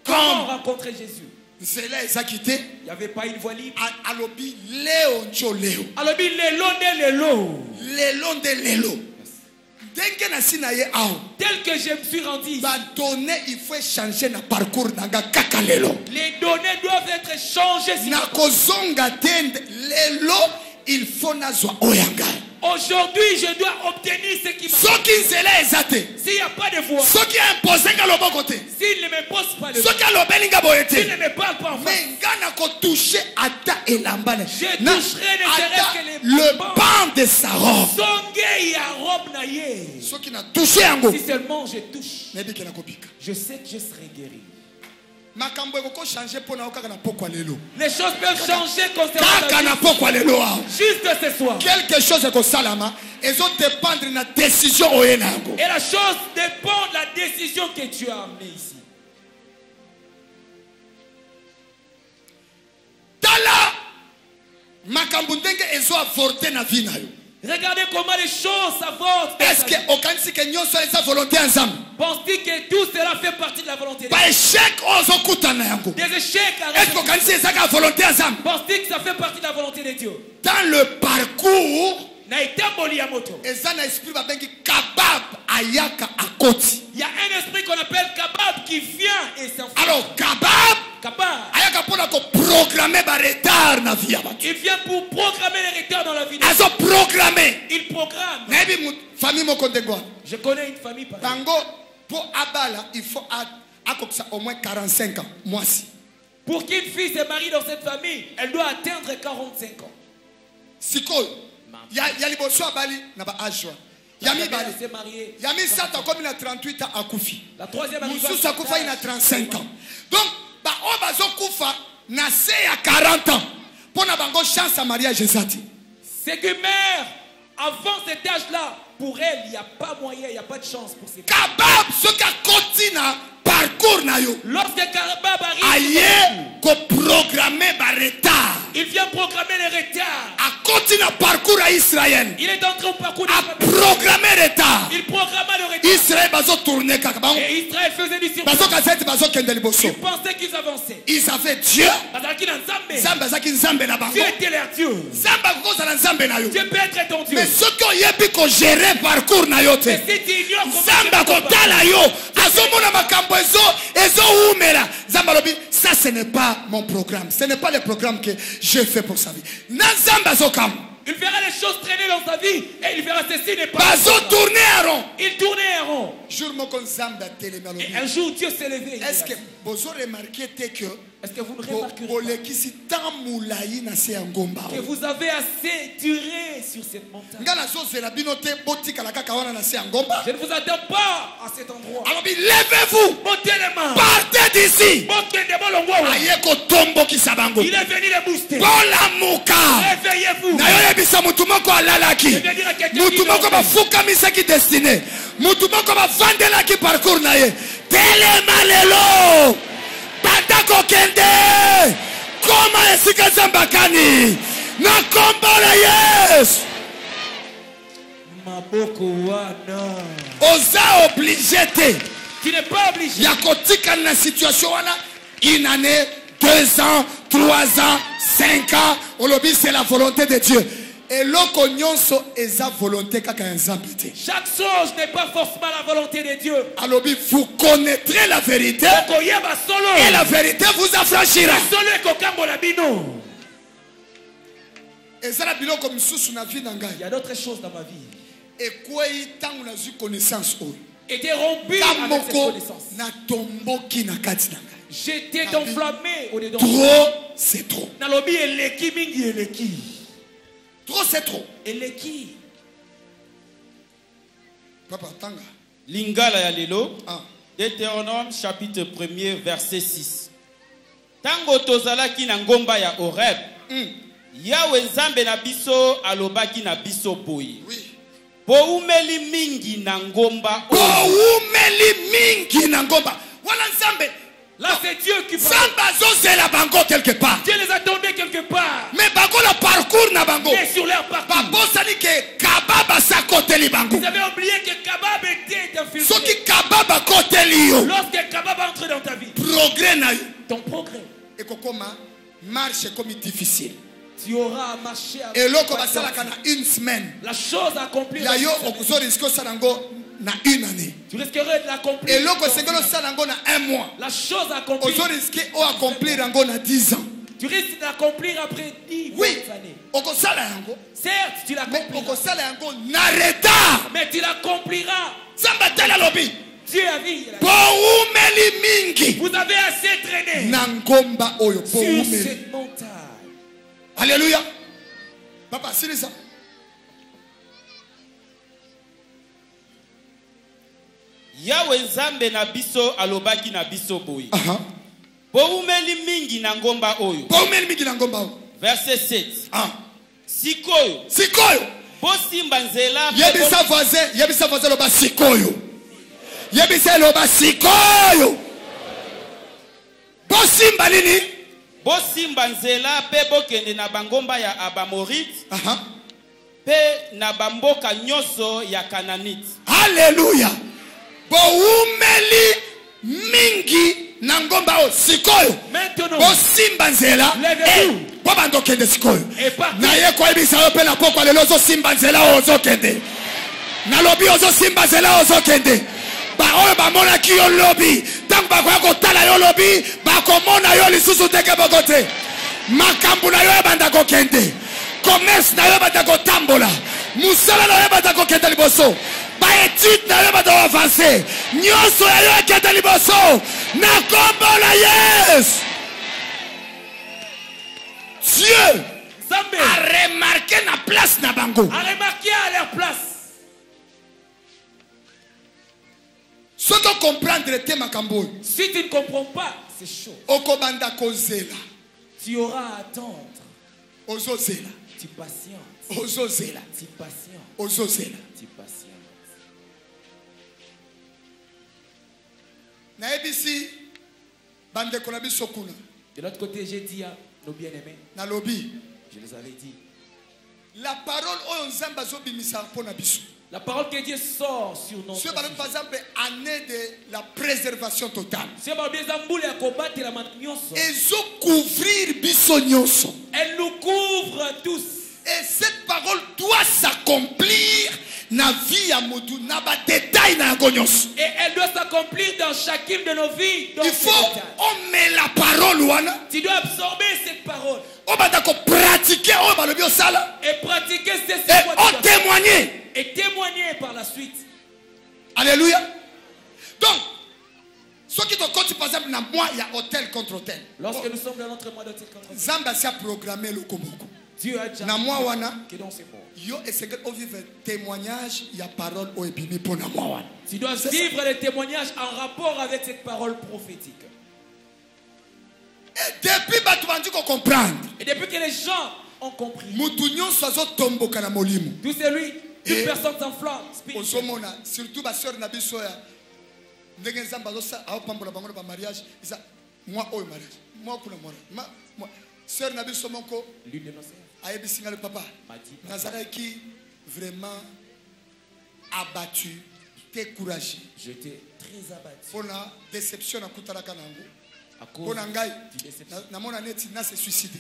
comment rencontrer Jésus. C'est là ils ont quitté. Il n'y avait pas une voie libre. Alobi Léo Choleo. Alobi Lélo de Lélo. Lélo de Lélo. Tel que je me suis rendu. Bah donné il faut changer le parcours nanga kaka Lélo. Les données doivent être changées. Nakozonga tend Lélo il faut nazo oyanga. Aujourd'hui, je dois obtenir ce qui m'a. Ceux qui sont là, s'il n'y a pas de voix. Ceux qui imposent le bon côté. S'il ne m'imposent pas le bon côté. S'il ne me parle pas en face. Je toucherai ne le pan de sa robe. Ceux qui n'ont touché en gros. Si seulement je touche. Je sais que je serai guéri. Les choses peuvent changer constamment. Juste ce soir. Quelque chose est comme ça là-bas. Et ça dépend de la décision. Et la chose dépend de la décision que tu as amenée ici. Tala, makambundenge ezo avorter na vie na yo. Regardez comment les choses avancent. Est-ce que aucun de ces gens soit sa volonté ensemble? Pense-t-il que tout cela fait partie de la volonté? Par échec, on s'en coûte en yango. Des échecs. Est-ce qu'aucun de ces gens a volonté ensemble? Pense-t-il que ça fait partie de la volonté de Dieu? Dans le parcours, et ça n'a esprit va bien qui kabab ayaka akoti. Il y a un esprit qu'on appelle kabab qui vient et s'en fout. Alors kabab. Il vient pour programmer les retards dans la vie. Il programme. Je connais une famille pareille. Pour Abala, il faut au moins quarante-cinq ans. Moi aussi. Pour qu'une fille se marie dans cette famille, elle doit atteindre quarante-cinq ans. Si quoi? Il y a les bosso à Bali, n'a pas à joie. Yami Bali s'est marié. Yami Satan comme il a trente-huit ans à Koufi. La troisième année. Moussous à Koufa il a trente-cinq ans. Donc quarante ans pour n'avoir chance à mariage. C'est que mère, avant cet âge-là, pour elle, il n'y a pas moyen, il n'y a pas de chance pour ces Kabab, ce qui continue parcours nayo. Lorsque Kabab arrive, il vient programmer les retards. À continuer parcours à Israël. Il est entré au parcours à programmer les retards. Il programma le retard. Israël bazo tourner kakabang. Et Israël faisait du surplace. Bazo kazet bazo kendeli bosso. Ils pensaient qu'ils avançaient. Ils avaient Dieu. Zamba zaki nzambe na bango. Dieu était leur Dieu. Zamba koza na nzambe na yo. Dieu peut être ton Dieu. Mais ceux qui ont yebi ko gérer parcours na yo te. Zamba kotala yo. Azomona makambo ezo ezo umela. Zamba lobi ça ce n'est pas mon programme. Ce n'est pas le programme que je fais pour sa vie. Nzamba zokam. Il verra les choses traîner dans sa vie et il verra ceci n'est pas. Il tournait à rond. Et un jour Dieu s'est levé. Est-ce que vous remarquez que Est-ce que vous ne remarquerez pas que vous avez assez duré sur cette montagne? Je ne vous attends pas à cet endroit. Alors levez-vous, montez les mains, partez d'ici. Il est venu les booster. Réveillez-vous. Tu n'es pas obligé. La situation une année, deux ans, trois ans, cinq ans. Au lobby, c'est la volonté de Dieu. Et l'ocognonso est la volonté de Dieu. Chaque chose n'est pas forcément la volonté de Dieu. Alors vous connaîtrez la vérité. Et la vérité vous affranchira. Il y a d'autres choses dans ma vie. Et quoi tant on a eu connaissance. Était rompu avec cette connaissance. J'étais enflammé au dedans. Trop, c'est trop. Dans le lobby, il est qui, mingi, il est qui. Trop c'est trop. Et les qui? Papa Tanga. Lingala yalelo. Ah. Deutéronome chapitre premier verset six. Tango tozala ki na ngomba ya Oreb. Mm. Yahwe nzambe na biso alobaki na biso boyi. Oui. Boumeli mingi na ngomba. Boumeli mingi na ngomba. Wala nzambe. Là c'est Dieu qui parle. C'est la bango quelque part. Dieu les attendait quelque part. Mais bango le parcours na bango. Mais sur leur parcours. Bango ça dit que Kababa sa koteli bango. Vous avez oublié que Kabab était infiltré. Ce qui Kababa koteli yo. Lorsque Kababa entre dans ta vie. Progrès na yo. Ton progrès. Et kokoma marche comme difficile. Tu auras à marcher. Et l'autre va ça la kana une semaine. La chose accomplie. La yo okuzori risque ça nango. Na une année. Tu risquerais de l'accomplir. Et l'autre, c'est que le salango na un mois. La chose accomplie. Aux autres risqués, on accomplit l'ango na dix ans. Tu risques d'accomplir après dix oui. années. Oui. Certes, tu l'accompliras. Mais tu l'accompliras. Zamba tala lobi. Dieu a vu. Vous avez assez traîné. Nangomba oyo. Sur cette montagne. Alléluia. Papa, c'est ça. Yahweh nzambe na biso alobaki na biso boyi. Aha. Verset sept. Ah. Sikoyo. Sikoyo. Bosimba nzela. Yebisa vaze, yebisa vaze loba sikoyo. Yebisa loba sikoyo. Bosimba nini? Bosimba nzela pe bokende na bangomba ya Abamorit. Aha. Pe na bamboka nyoso ya Kananit. Hallelujah. Boumeli mingi nangomba o sikoyo. Bosimba nzela. Levez-vous. Yes! Dieu a remarqué la place Nabango. A remarqué à leur place. Si tu comprends le thème, si tu ne comprends pas ces choses, tu auras à attendre. Tu patientes. Tu patientes. Tu patientes. De l'autre côté, j'ai dit à nos bien-aimés, je les avais dit, la parole la parole que Dieu sort sur nos vies. Par exemple, année de la préservation totale. Et couvrir bisognoso. Elle nous couvre tous. Et cette parole doit s'accomplir. Et elle doit s'accomplir dans chacune de nos vies. Il faut, on met la parole, tu dois absorber cette parole. Et pratiquer ces et on témoigner. Et témoigner par la suite. Alléluia. Donc, ceux qui sont contre, par exemple, moi, il y a hôtel contre hôtel. Lorsque oh. nous sommes dans notre mois d'hôtel contre hôtel, Zamba s'est programmé le Komoko. Dieu a déjà dit dans ces mots. Tu dois vivre les témoignages en rapport avec cette parole prophétique. Et depuis, Et depuis que les gens ont compris, tout celui, toute personne s'enflamme spirituellement. Surtout ma soeur Nabisoya, mariage, moi, oh, mariage, moi, pour moi, soeur Nabisomoko, l'une de nos sœurs. Aïebisinga le papa. Nazaraki vraiment abattu, découragé. J'étais très abattu. Pour la déception à Koutarakanango. À cause de déception. Na mon année, Tina s'est suicidé.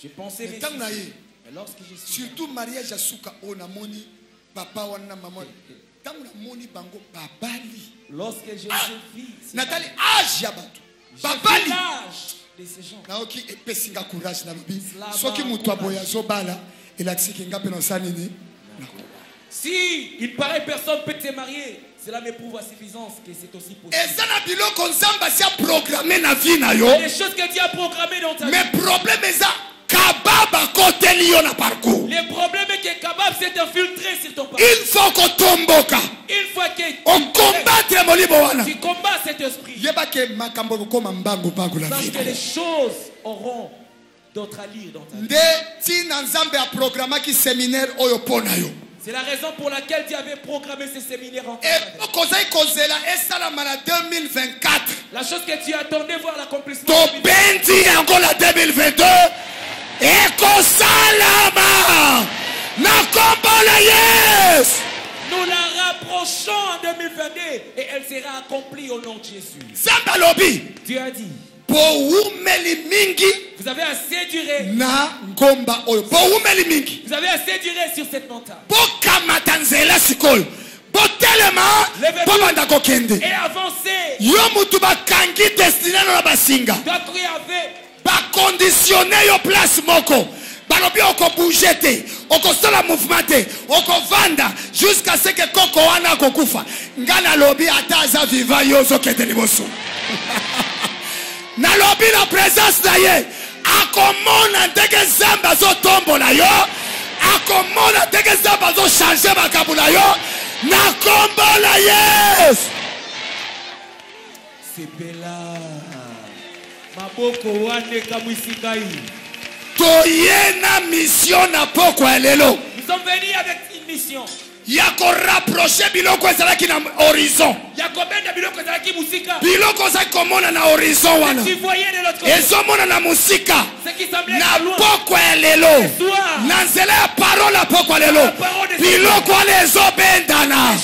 J'ai pensé mais lorsque je suis surtout mariage à Souka Onamoni, papa Wana maman. Tant Onamoni bango babali. Lorsque je suis fils. Nathalie âge abattu. Babali. De ces gens. Si une pareille personne peut se marier, cela m'éprouve à suffisance que c'est aussi possible. Il y a des choses que Dieu a programmées dans ta vie. Mais le problème est Le problème est que Kabab s'est infiltré sur ton parcours. Il faut qu'on tombe. Il faut qu'on combatte. Tu combats cet esprit. Sache que les choses auront d'autres à lire dans ta vie. C'est la raison pour laquelle tu avais programmé ce séminaire en deux mille vingt-quatre. La chose que tu attendais voir l'accomplissement. deux mille vingt-deux. Eko Salama Nakombola yes. Nous la rapprochons en deux mille vingt-deux et elle sera accomplie au nom de Jésus. Zambalobi, Dieu a dit, vous avez assez duré. Na ngomba oyo. Vous avez assez duré sur cette montagne. Bokamatanzela sikolo. Botelema. Et avancez. Yomutu bakangi destiné na basinga. D'autres y avaient conditionner au place moko balobi oko bouger oko sala mouvement oko vanda jusqu'à ce que koko wana kokufa ngana lobi ataza viva yozo keteli boso na lobi la présence na ye akomona ndeke zamba zo tombo na yo akomona ndeke zamba zo changer makabu na yo na kombo la yes c'est bela. Maboko wane kamuisingai. Toyena mission na pokwa lelo. Nous sommes venus avec une mission. Yako rapprocher biloko ezalaki na horizon. Yako benda biloko ezalaki musika. Biloko za komona na horizon wana. Ezomona na musika. Na pokwa lelo. Na nzela ya parola pokwa lelo. Biloko ale ezobenda na.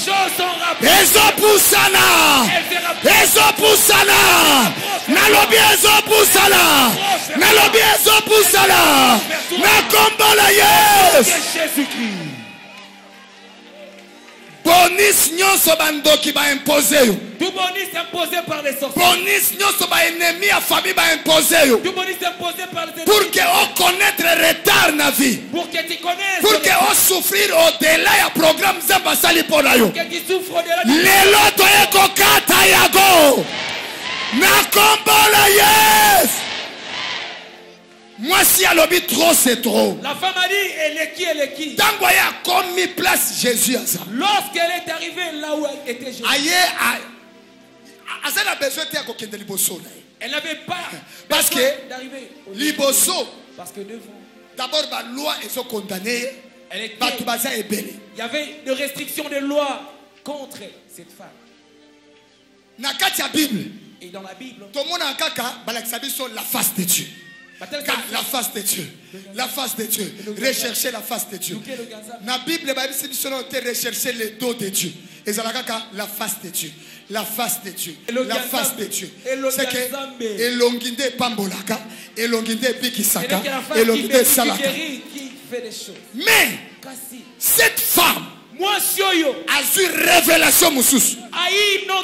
Ezopusana. Ezopusana. Na lobi ezopusana. Na lobi ezopusana. Na kombola Yesu. Bonis nyon sobando qui va imposer. Du bonis imposé par les sorciers. Bonis nyon soba ennemi à famille va imposer. Du bonis imposé par les ennemis. Pour que on connaisse le retard na vie. Pour que tu connaisses. Pour que on souffrir au-delà ya programme zamba sali ponayo. Pour que tu souffres au-delà. Les loto eko kata yago. Na kombola yes. Moi si à l'objet trop c'est trop. La femme a dit elle est qui elle est qui. Tangoya comme mi place Jésus à ça. Lorsqu'elle est arrivée là où elle était Jésus. Aïe a ça la besoin de coquer de liboso. Elle n'avait pas parce que d'arriver liboso parce que devant d'abord la loi est condamnée. Elle est Batoubaza est belle. Il y avait des restrictions de loi contre cette femme. Nakati la Bible. Et dans la Bible tout le monde a kaka balaksabi sur la face de Dieu. Car la face de Dieu, la face de Dieu, rechercher la face de Dieu. La Bible, la Bible, c'est rechercher le dos de Dieu. Et ça, la face de Dieu, la face de Dieu, la face de Dieu. C'est que Elonginde Pambolaka, Elonginde Pikisaka, Elonginde Salaka. Mais cette femme a eu révélation moussous.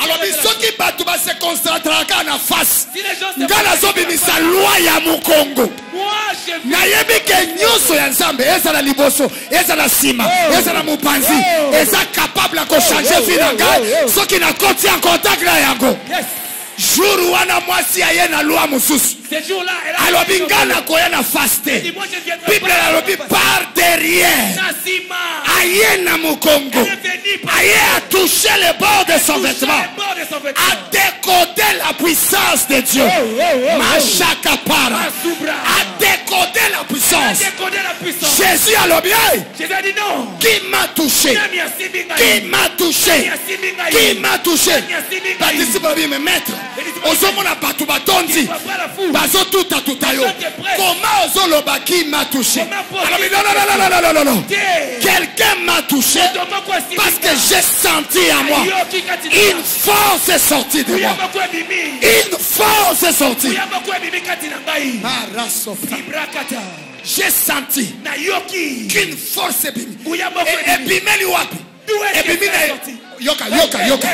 Alors ceux qui battent se concentreront à la face. Sa loi ya mon Congo. Nayebi ke nyonso ya nzambe ezala liboso, ezala sima, ezala mopanzi, ezala capable ko changer vie na ngai, ceux qui na koti en contact na yango. Jour wana mwasi aye na loi mususu. Alobi ngana koya na faste. Bible alobi par derrière. Aye na mokongo. Aye a touché le bord de son vêtement. A décodé la puissance de Dieu. Machaka para. A décodé la puissance. Jésus alobi aye. Qui m'a touché? Qui m'a touché? Qui m'a touché? Participe à me mettre. Osomona batu batondi bazo tuta tutayo comment ozoloba qui m'a touché alors non non non non non quelqu'un m'a touché parce que j'ai senti à moi une force est sortie de moi une force est sortie j'ai senti qu'une force est bimée et bimée li wapi et bimée yoka yoka yoka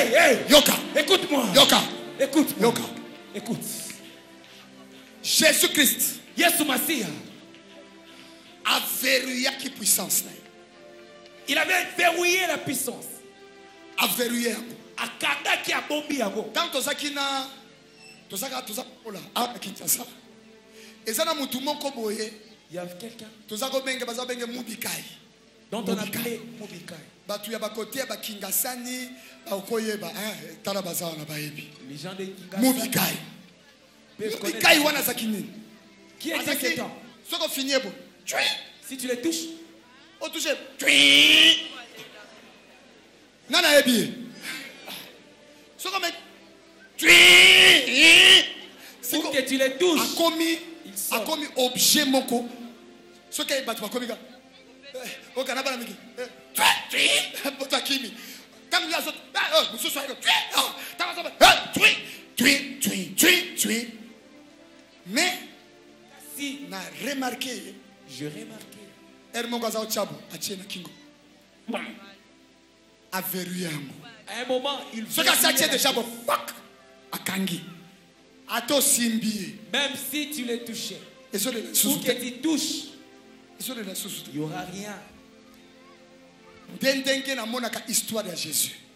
yoka écoute-moi yoka. Écoute, Yoka. Écoute. Jésus-Christ, Yesu Masia, a verrouillé la puissance. Il avait verrouillé la puissance. A verrouillé. A kada qui a bombé à vous. Dans Tozakina, Tozaka, Tozakola, ah, Kinshasa. Et ça, nous tout le monde boye. Il y a quelqu'un. Tozako Benge, Bazabenge, Mubikai. Dont on appelait Mubikai. Batuya bakote ba kingasani ba okoyeba hein tala bazana ba yebi les gens de kingasani Mubikai Mubikai wana sakini qui est cet homme soko finir bon si tu les touches on touche tui nana yebi soko me tui si que tu les touches a commis a commis objet moko soko e batu ba commis ka o kana bana miki mais si n'a remarqué, je remarqué. À un moment, il veut. Même si tu les touchais, ou que tu touches, il n'y aura rien.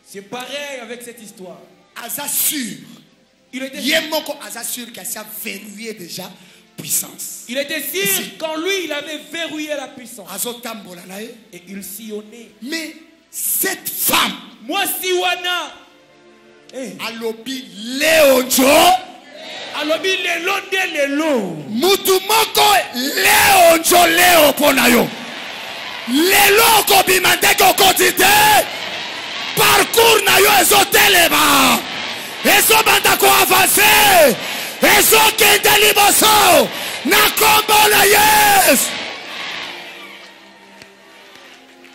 C'est pareil avec cette histoire. Il était sûr. Il était sûr quand lui il avait verrouillé la puissance. Et il sillonnait. Mais cette femme, moi siwana, alobi Léonjo, Mutu moko leo njo leo pona yo. Lelo ko bimandeko kotite. Parcours na yo ezoteleba. Ezobanda ko avancer. Ezokende liboso. Na kombo la yes.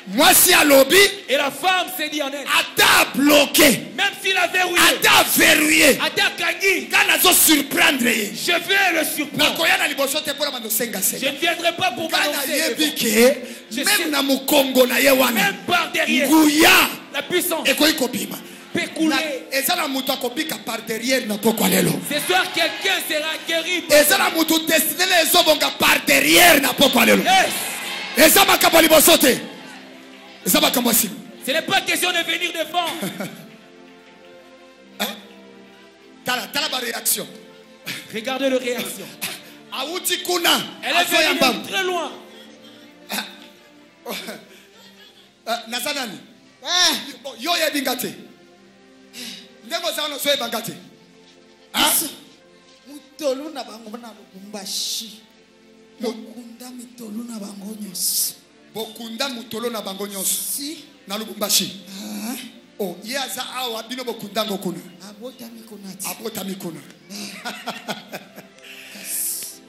Moi si à lobby, et la femme s'est dit en elle, Ada bloqué, même s'il a verrouillé, Ada verrouillé, Ada gagné, quand on surprendre, je vais le surprendre. Je ne viendrai pas pour m'annoncer. Même dans mon Congo, même par derrière, la puissance. Et ça la mouta kopika par derrière na poko lelo. Ce soir quelqu'un sera guéri. Et ça la mouta destiné les hommes par derrière na poko lelo. Et ça ma kapali bosote. Ce n'est pas question de venir devant. Hein? T'as la, la réaction. Regarde la réaction. Elle est venue très loin. Nazanani. Yo ye bingate. Ndemo zano soye bangate. Hein? Mutolu na bango na Lubumbashi. Mukunda mitolu na bango nyos. Bokunda mutolo na bango nyos. Si. Na Lubumbashi. Ah. Oh, yaza awa bino bokunda ngokuna. Abota mikonati. Abota mikona.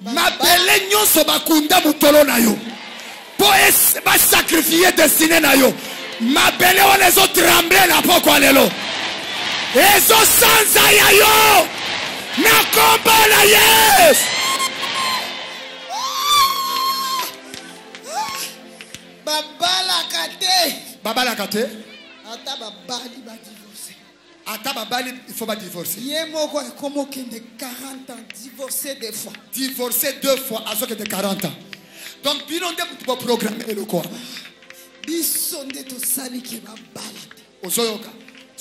Mabele nyoso bakunda mutolo na yo. Po es ba sacrifier destiné na yo. Mabele wa les autres trembler na poko alelo. Ezo sanza ya yo. Na komba la yes. Babala kate. Babala kate. Ata babali ba divorcer. Ata babali il faut pas divorcer. Yemo ko komo kende quarante ans divorcer deux fois. Divorcer deux fois azo kende quarante ans. Donc binon de pour programmer le corps. Bison de to sali ki babala. Ozoyoka.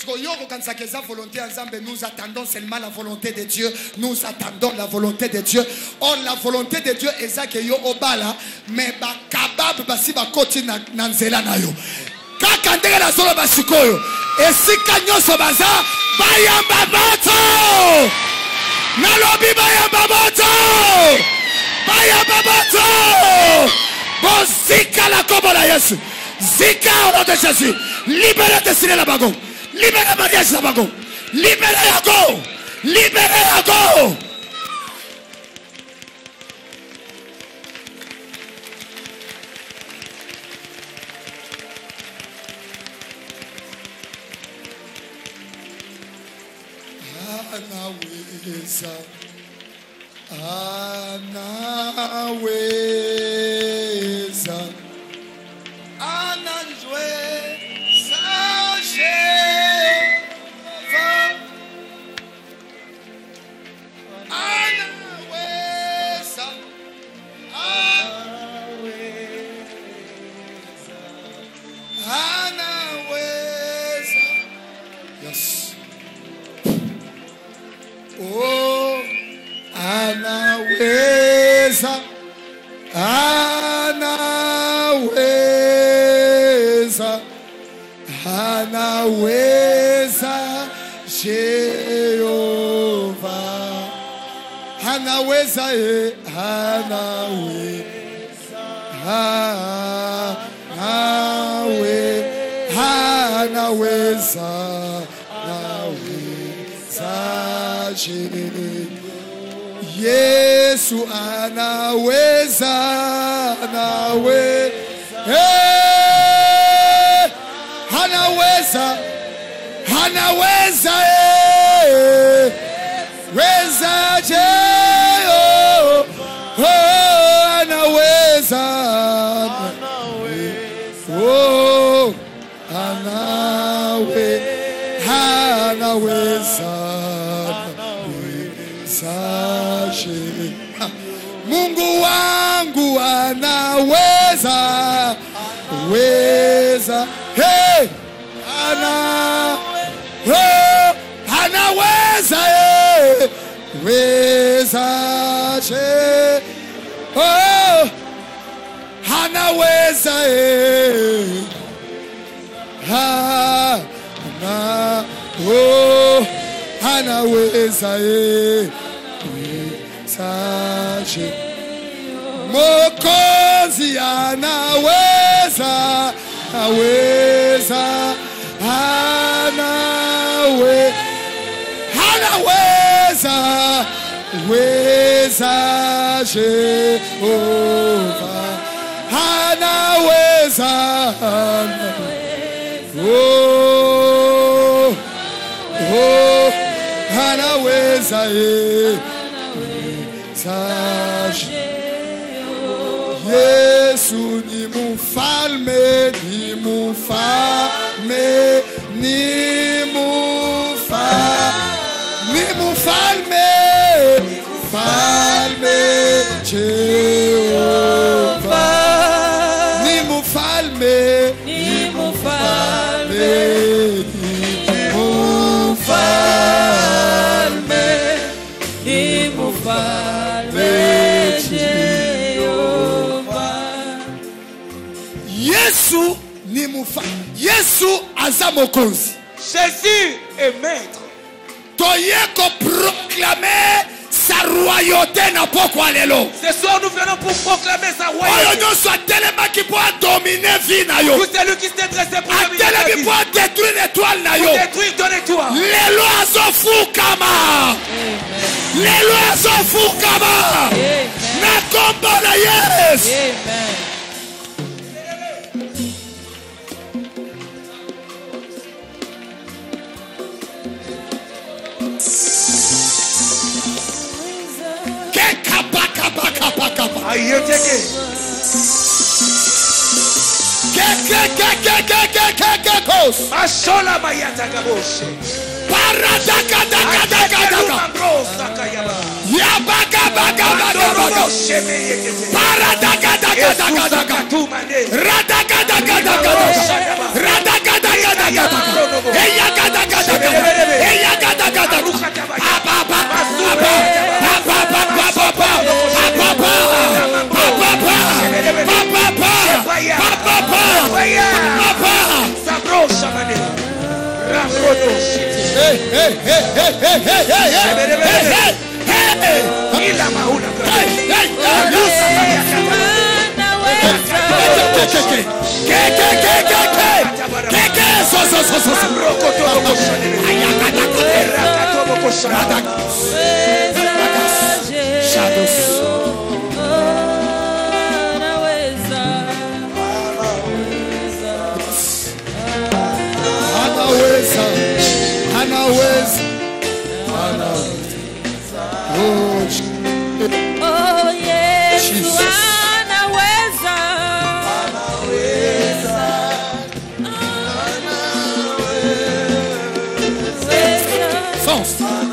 Nous attendons seulement la volonté de Dieu. Nous attendons la volonté de Dieu. Or la volonté de Dieu est ça que yo obala, mais ba kabab basi ba koti na nzela na yo. Kaka ndenge la solo basikoyo. Esika nyoso baza bayamba bato. Nalobi bayamba bato. Bayamba bato. Bozika la kobola Yesu. Zika au nom de Jésus. Libérez destiné la bagon. Libérez ma dièse Sabago. Libérez à go. Libérez à go. Anaweza. Anaweza. Anaweza. Yes. Oh, anaweza, anaweza, anaweza, Jehova, anaweza, eh, anaweza, anaweza, anaweza. Yesu anaweza, anaweza, hey, anaweza, anaweza, hey, weza Jehova, oh, anaweza, oh, anawe, anaweza. Mungu wangu anaweza, weza, hey, ana, oh, anaweza, hey, weza, che, oh, anaweza, hey, ha, na, oh, anaweza, hey. message. Mokozi anaweza, anaweza, anawe, anaweza, weza Jehova, anaweza, oh, oh, anaweza Yesu ni mfalme, ni mfalme, ni mfalme, ni mfalme Jehova, ni mfalme, ni mfalme, ni mfalme, ni mfalme Jehova. Yesu ni mfalme. Yesu azamokozi. Jésus est maître. Toyeko proclamer sa royauté n'a pas quoi aller là. Ce soir nous venons pour proclamer sa royauté. Oh, soit tellement qui pourra dominer vie na yo. Tout celui qui s'est dressé pour dominer. Tellement qui pourra détruire l'étoile na yo. Détruire ton étoile. Les lois sont fous kama. Les lois sont fous kama. Na combat na yes. Aïe, keke. Keke, keke, keke, keke, kos. Machola bayata kaboshe. Paradaka, daka, daka, daka. Yabaka, baka, baka, baka. Paradaka, daka, daka, daka. Radaka, daka, daka, daka. Radaka, daka, daka, daka. Eyaka, daka, daka, daka. Eyaka, daka, daka. Papa, papa, papa, papa, papa. Shadows. Always, oh yes, Jesus. Anaweza, anaweza, anaweza, anaweza, anaweza.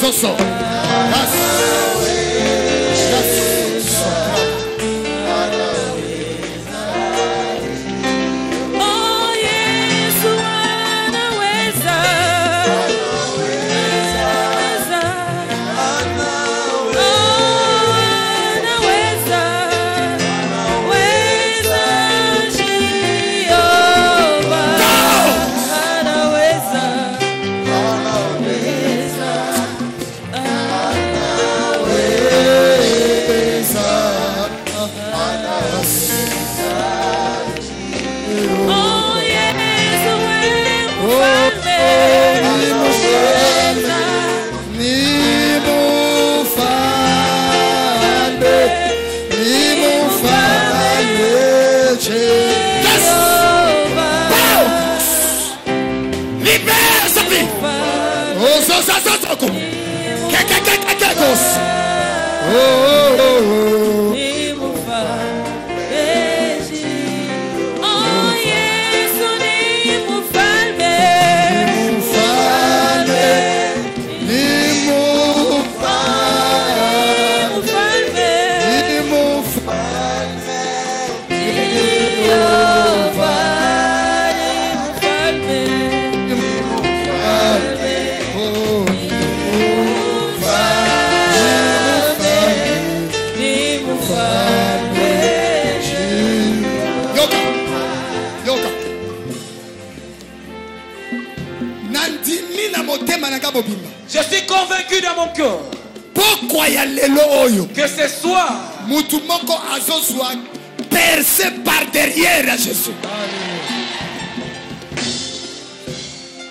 Soso, oh Yesu anaweza, anaweza, anaweza, anaweza, Jehova, anaweza. Oh, Je suis convaincu dans mon cœur que ce soir percé par derrière Jésus.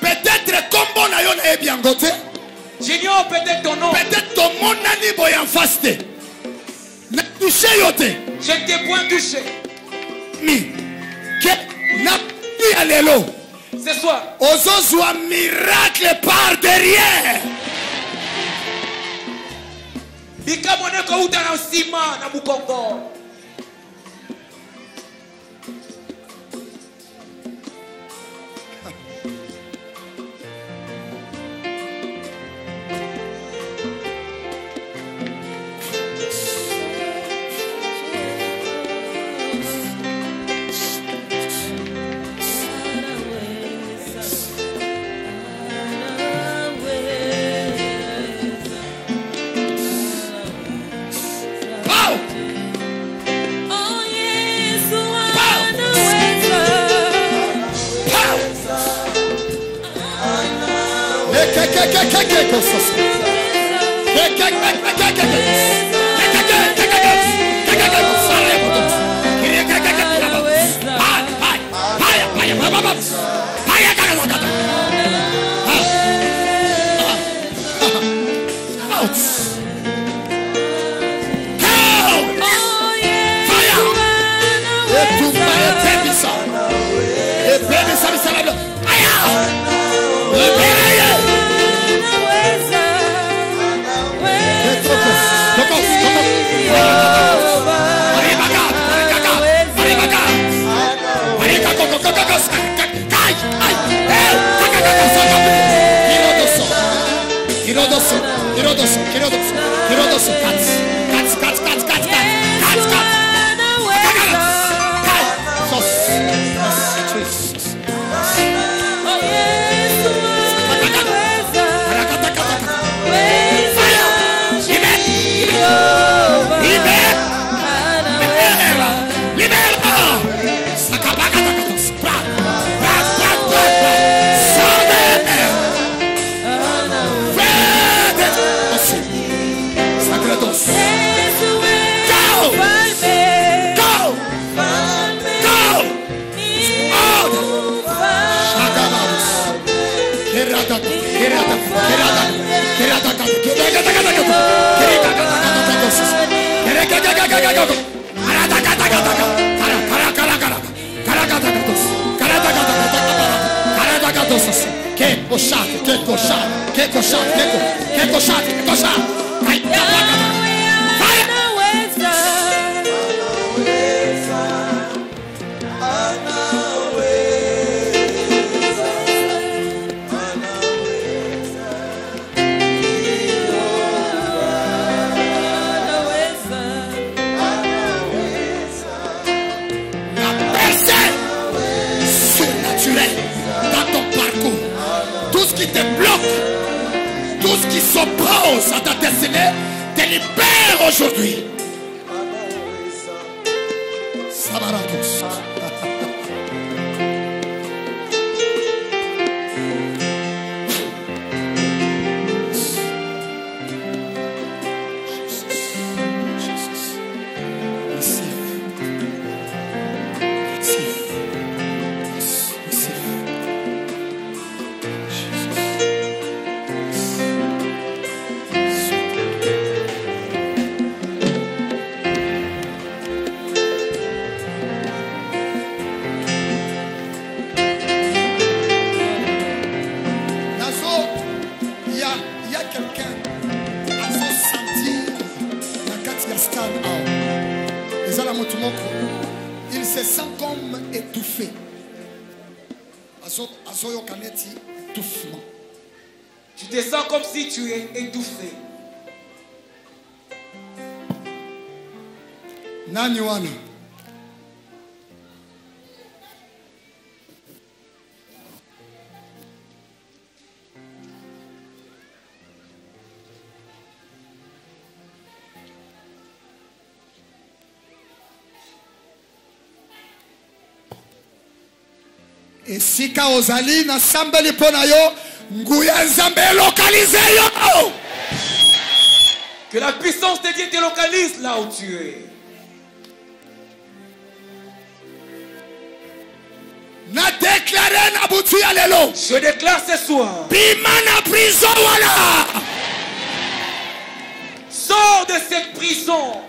Peut-être comme on a eu un bien côté. J'ignore peut-être ton nom. Peut-être ton nom n'a ni boyan fasté. N'a touché yoté. Je t'ai point touché. Mi. Que n'a plus à l'élo. Ce soir. Ozozo a miracle par derrière. Bika moneko ou dans le ciment dans Bukongo. Esika ozali na sambeli ponayo Que la puissance de Dieu te localise là où tu es. Je déclare ce soir. Sors de cette prison.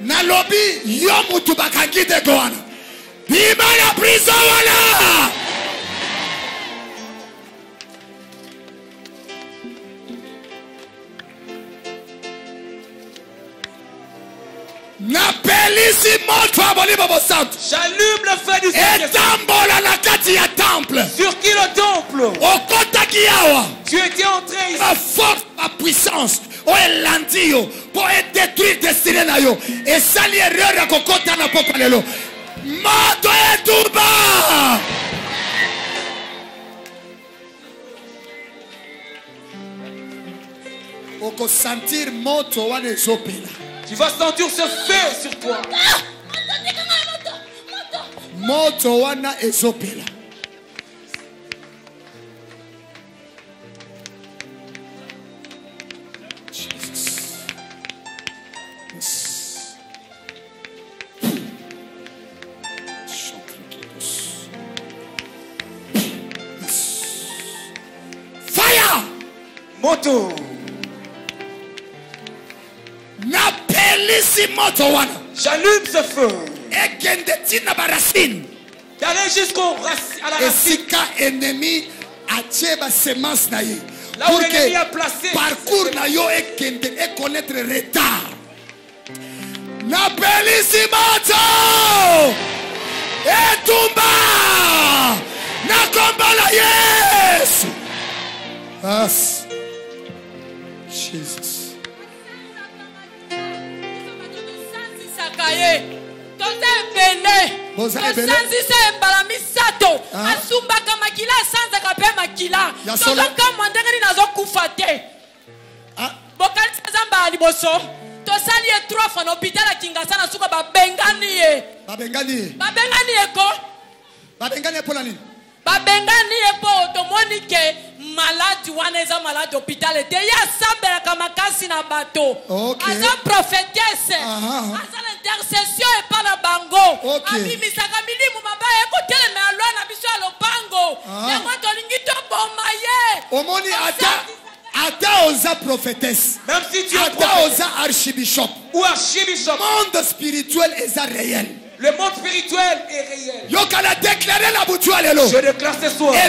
Nalobi yomu tubakangi de goana. Bima la prison wala. Napelisi moto aboli babo santo. J'allume le feu du Seigneur. Et tambola la kati ya temple. Sur qui le temple? Okota kiawa. Tu étais entré ici. Ma force, ma puissance. Pour être détruit destiné à yo et salir erreur à kokota na popalelo mato et touba oko sentir moto wana ezopela. Tu vas sentir ce feu sur toi. Moto wana ezopela. Moto. J'allume ce feu. D'aller jusqu'au à la racine. Là où l'ennemi a placé. Parcours na yo et kende et connaître retard. Na pelissimoto. Et tumba. Na combat la yes. As. Jesus. Ah. Malade waneza malade hôpital et ya sabela kamakasi na bato asa prophétesse asa l'intercession et pas la bango ami misaka milimu mabaya ekotele na lwa na biso ya lopango na kwato lingi to bomaye omoni ata ata oza prophétesse même si tu ata oza archibishop ou archibishop monde spirituel est réel. Le monde spirituel est réel. Je déclare ce soir. Et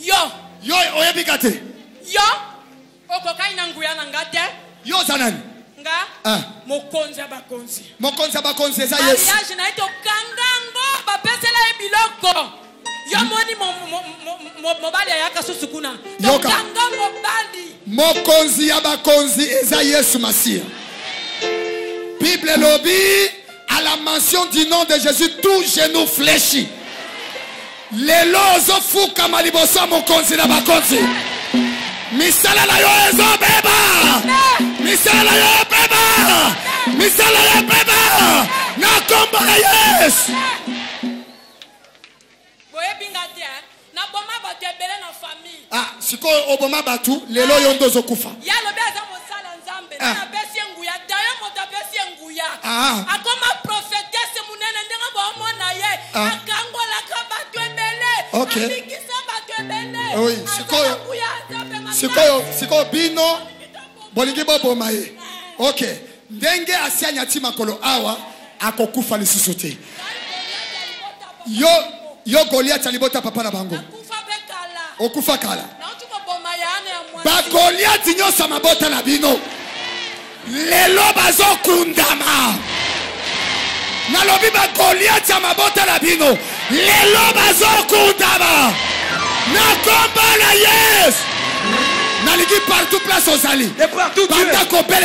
Yo, yo, oyebikate. Yo, okokai nanguya nangate. Yo zanani. Nga. Ah. Mokonzi abakonzi. Mokonzi abakonzi za yes. Mariage na ito kangango ba pesela ebiloko. Yo moni mo mo mo bali ayaka susukuna. Yo kangango bali. Mokonzi abakonzi za Yesu Masiya. Bible lobi à la mention du nom de Jésus tout genou fléchit. Les lois fouca malibosa mon consi na bakonsi. Misala la yo ezo beba. Misala yo beba. Misala yo beba. Na komba yes. Boye bingati na boma bato ebele na famille. Ah, siko oboma batu lelo yo ndozo kufa. Ya lobe za mosala nzambe na besi nguya dayo moto besi nguya. Ah. Akoma prophétesse munene ndenga bo mona ye. Akango la kabato. Ok. Oui. Sikoyo. Sikoyo. Sikoyo bino. Bolingi bobo maye. Ok. Ndenge asianya timakolo awa akokufa lisusote. Yo yo Goliath alibota papa na bango. Okufa kala. Ba Goliath nyosa mabota na bino. Lelo bazo kundama. Nalobi ba Goliath mabota na bino. Lelo bazo kundama. Na komba yes. Naligi partout place aux alliés. Et partout Dieu.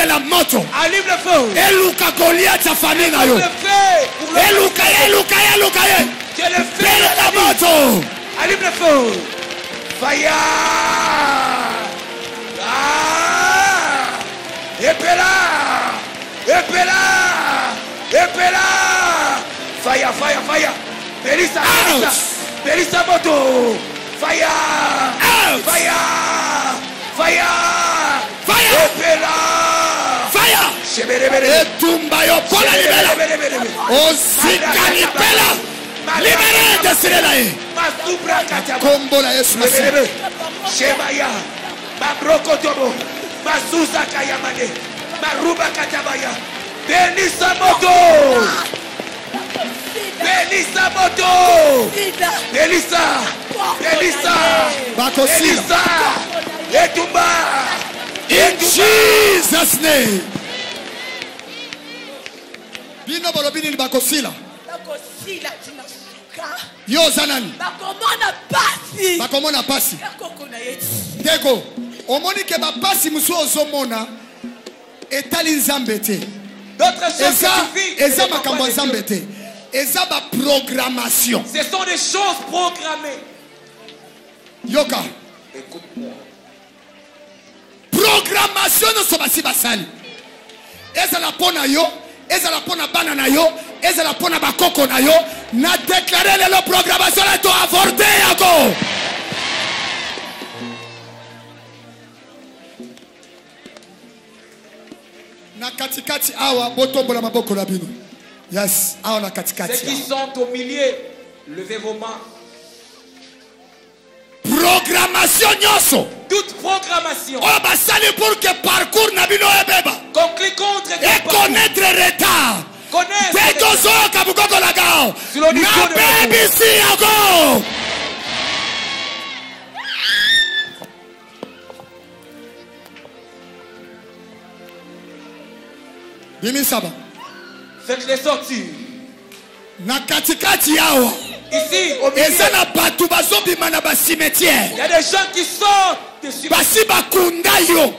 La moto. Allume le feu. Et Luka Goliath sa famille na yo. Et Luka, et Luka, et Luka. Tu es le feu. La moto. Allume le feu. Fire. Ah. Epela. Epela. Epela. Fire, fire, fire. Pelissa, Pelissa. Pelissa moto. Fire. Out. Fire. Fire! Fire! Opera! Fire! Etumba yo pola libera! Osika libera! Libera desire la e! Masubra katia! Kombo la Yesu Masi! Shebaya! Mabroko tobo! Masusa kayamane! Maruba katabaya! Benisa moto! Benisa moto! Benisa! Benisa! Benisa! In Jesus' name. Bino bolobini ni bakosila. Bakosila tinasuka. Yo zanani. Bakomona pasi. Bakomona pasi. Dego, omoni ke ba pasi muso ozomona etali nzambete. D'autres choses qui Eza makambo nzambete. Eza ba programmation. Ce sont des choses programmées. Yoka. Écoute-moi. Programmation no sobasi basali. Eza la pona yo, eza la pona banana yo, eza la pona bakoko na yo. Na déclaré le programmation la to avorté yako. Na katikati awa botombola maboko la bino. Yes, awa na katikati. Ceux qui sont au milieu, levez vos mains. Programmation nyoso. Toute programmation. On va saluer pour que parcours n'abîme pas. Conclure contre et connaître le retard. Connaître. Dès qu'on sort Kabuko Kolagao. La baby si ago. Bimi Saba. Faites les sorties. Nakati kati yao. Ici, au milieu. Il y a des gens qui sont des cimetières.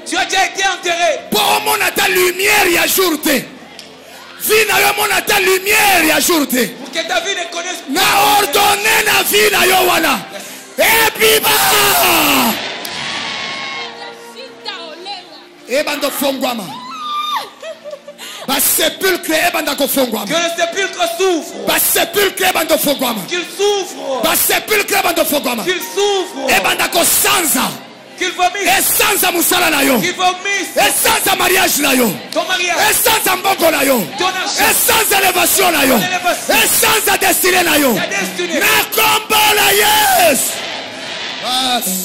Tu as déjà été enterré. Pour mon atta lumière y a jourté. Vina mon atta lumière y a jourté. Pour que ta vie ne connaisse pas. Na ordonné na vie na yo wana. Et puis bah. Et bando fongwama. Ba sepulcre ebanda kofongwama. Que le sepulcre souffre. Ba sepulcre ebanda kofongwama. Qu'il souffre. Ba sepulcre ebanda kofongwama. Qu'il souffre. Ebanda kosanza. Qu'il vomisse. Et sanza musala na yo. Qu'il vomisse. Et sanza mariage na yo. Ton mariage. Et sanza mbongo na yo. Ton argent. Et sanza élévation na yo. Et sanza destinée na yo. Ta destinée. Na kombo la yes. Yes.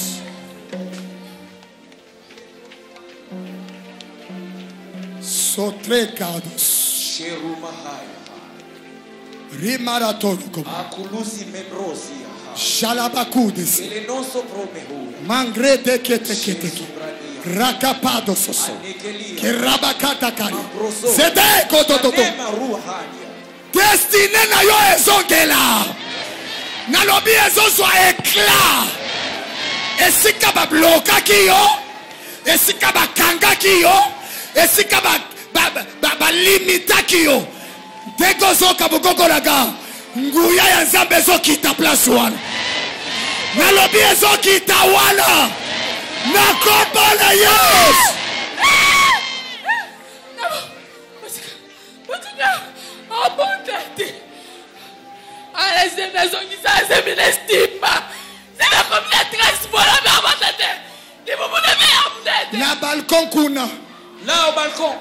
Sotre kados. Rimaratoko. Akulusi membrosia. Shalabakudes. Mangrete keteketeki. Rakapado soso. Kerabakata kali. Zede kototoko. Destiné na yo ezongela. Nalobi ezozo ekla. Esika ba bloka kiyo. Esika ba kanga kiyo. Esika ba Baba limitakio Dego zoka bugoko laga Nguya ya nzambe zoki ita plus one Nalobi zoki ita wala Nakoba la yes Moutika Abondante Aleze nezongi sa azemi nestima Zena komina transpola me abondante Dibu mune me abondante Na balkon kuna Là au balkon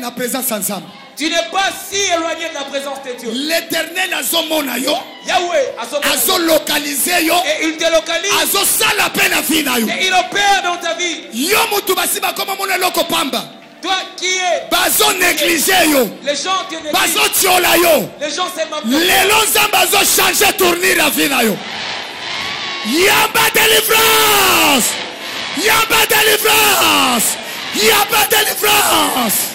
na présence ensemble. Tu n'es pas si éloigné de la présence de Dieu. L'Éternel a yo. Yahweh a localisé yo. Et il te localise. A la peine à vie na yo. Et il opère dans ta vie. Yo mutu basi ba comme mon eloko pamba. Toi qui es bazo négligé yo. Les gens te négligent. Bazo tiola yo. Les gens c'est ma Les lonza bazo changer tourner la vie na yo. Yamba délivrance. Yamba délivrance. Yamba délivrance. Hein?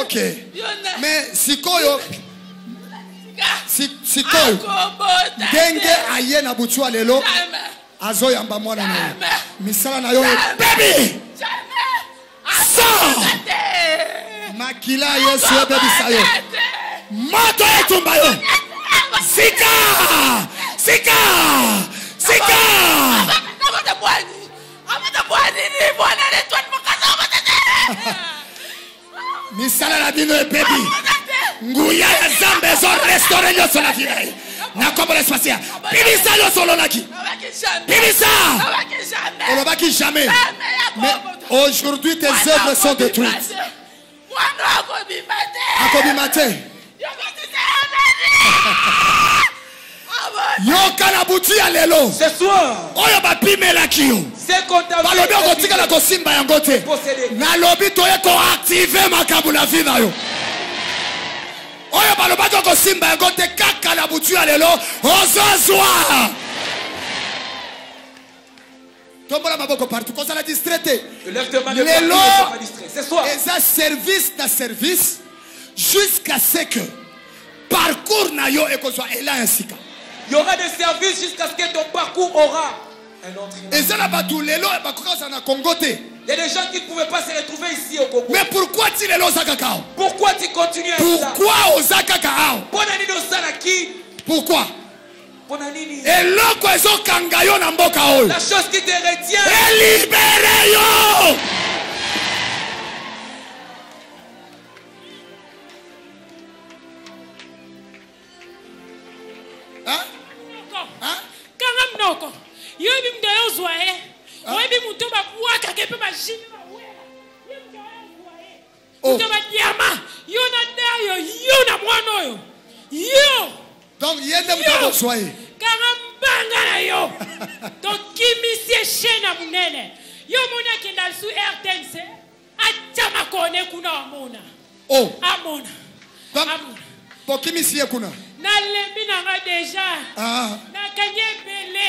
Ok. Mais si koyo, si si koyo, denge aye na butua lelo, azo yamba mwana na yo, misala na yo, baby. Makila Yesu baby sayo. Moto etumba yo. Sika! Sika! Sika! Misala la bino baby. Nguya ya zambe zo restore yo so la vie. Na kombo espacia. Bibisa yo solo na ki. Bibisa! On ne va qui jamais. Mais aujourd'hui tes œuvres sont détruites. Ce soir, c'est contaminé. Possédé. Ce soir. Et ça service à service jusqu'à ce que parcours nayo et qu'on soit là ainsi. Il y aura des services jusqu'à ce que ton parcours aura un entraînement. Et ça là-bas tout les lots et parcours ça na Congoté. Il y a des gens qui ne pouvaient pas se retrouver ici au Congo. Mais pourquoi tu les lots à Kakao? Pourquoi tu continues à ça? Pourquoi aux Akakao? Bonani no salaki. Pourquoi? Et l'occasion kangayo na mboka oyo. La chose qui te retient. Et libéré yo. Hein? Hein? Quand il y a des gens qui sont là. Na lembi na nga déjà. Ah. Na kanye belé.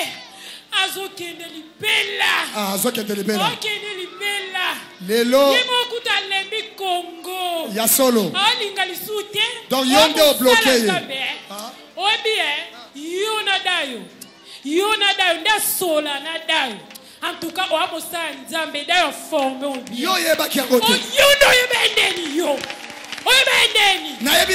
Azo kende libela. Ah, azo kende libela. Azo kende libela. Lelo. Yemo kuta lembi Congo. Ya solo. Alinga lisute. Donc yonde o bloqué. Ah. Obi eh. Yona dayo. Yona dayo nda sola na dayo. En tout cas, o amosa nzambe dayo formé obi. Yo yeba ki akote. O yono yeba ndeni yo. Je déclare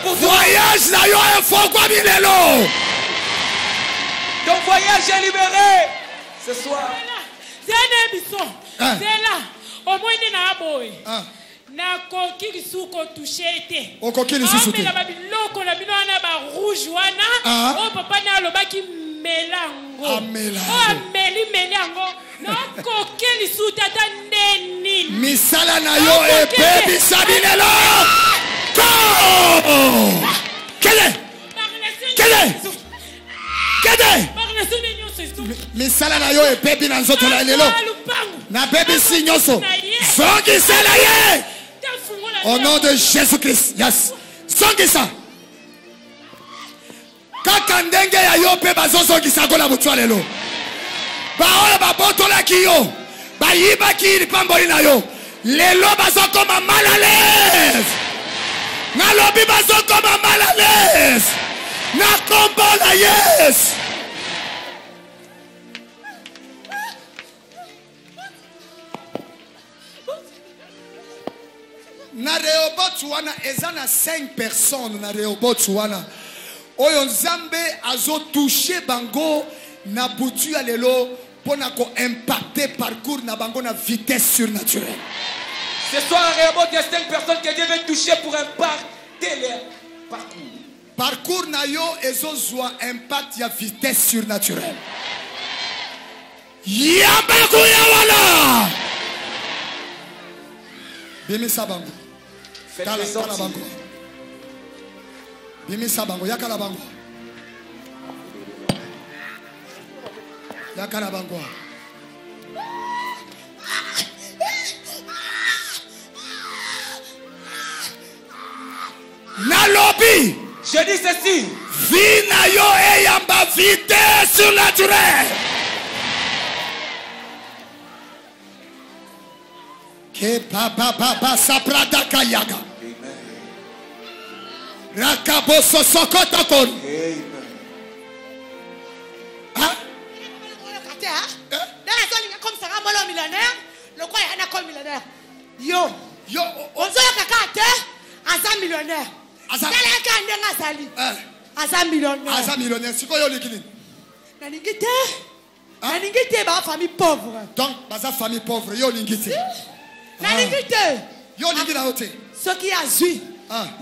pour toi. Ton voyage est libéré ce soir. C'est là. Au moins, il y a na kokili suko tushete okokili susute na babiloko na bino na ba rouge wana o papa na lobaki melango amela ameli melango na kokili suta taneni misala na yo e baby sabinelo go kele kele kele misala na yo e baby na nzoto la lelo na baby sinyoso zongi sala ye. Au nom de Jésus-Christ, yes. Songisa. Kakandenge ya yope bazo songisa gola butwa lelo. Baola baboto la kiyo. Bayiba kiri pamboli na yo. Lelo bazo koma malales. Na lobi bazo koma malales. Na kombola yes. Na reobotwana ezana cinq personnes na reobotwana oyo nzambe azo toucher bango na butu ya lelo pona ko impacter parcours na bango na vitesse surnaturelle. Ce soir, à Réamont, il y a cinq personnes que Dieu veut toucher pour un parc télé. Parcours. Parcours nayo ezozwa impact ya vitesse surnaturelle. Yabaku yawala. Bimi sabango. Tala tala bango. Bimi sabango yakala bango. Yakala bango. Na lobby. Je dis ceci. Vina yo e yamba vitesse surnaturelle. Ke papa papa saprada kayaga. Rakabo sosokota kon. Amen. Hein? Dans la zone il y a comme ça ramolo millionnaire, le quoi il y en a comme millionnaire. Yo yo on se kakate azam millionnaire. Azam millionnaire. Azam millionnaire. Azam millionnaire. C'est quoi le liquide? Naningite. Naningite, bah famille pauvre. Donc, bah sa famille pauvre, yo lingite. Naningite. Yo lingite à côté. Ce qui a zui.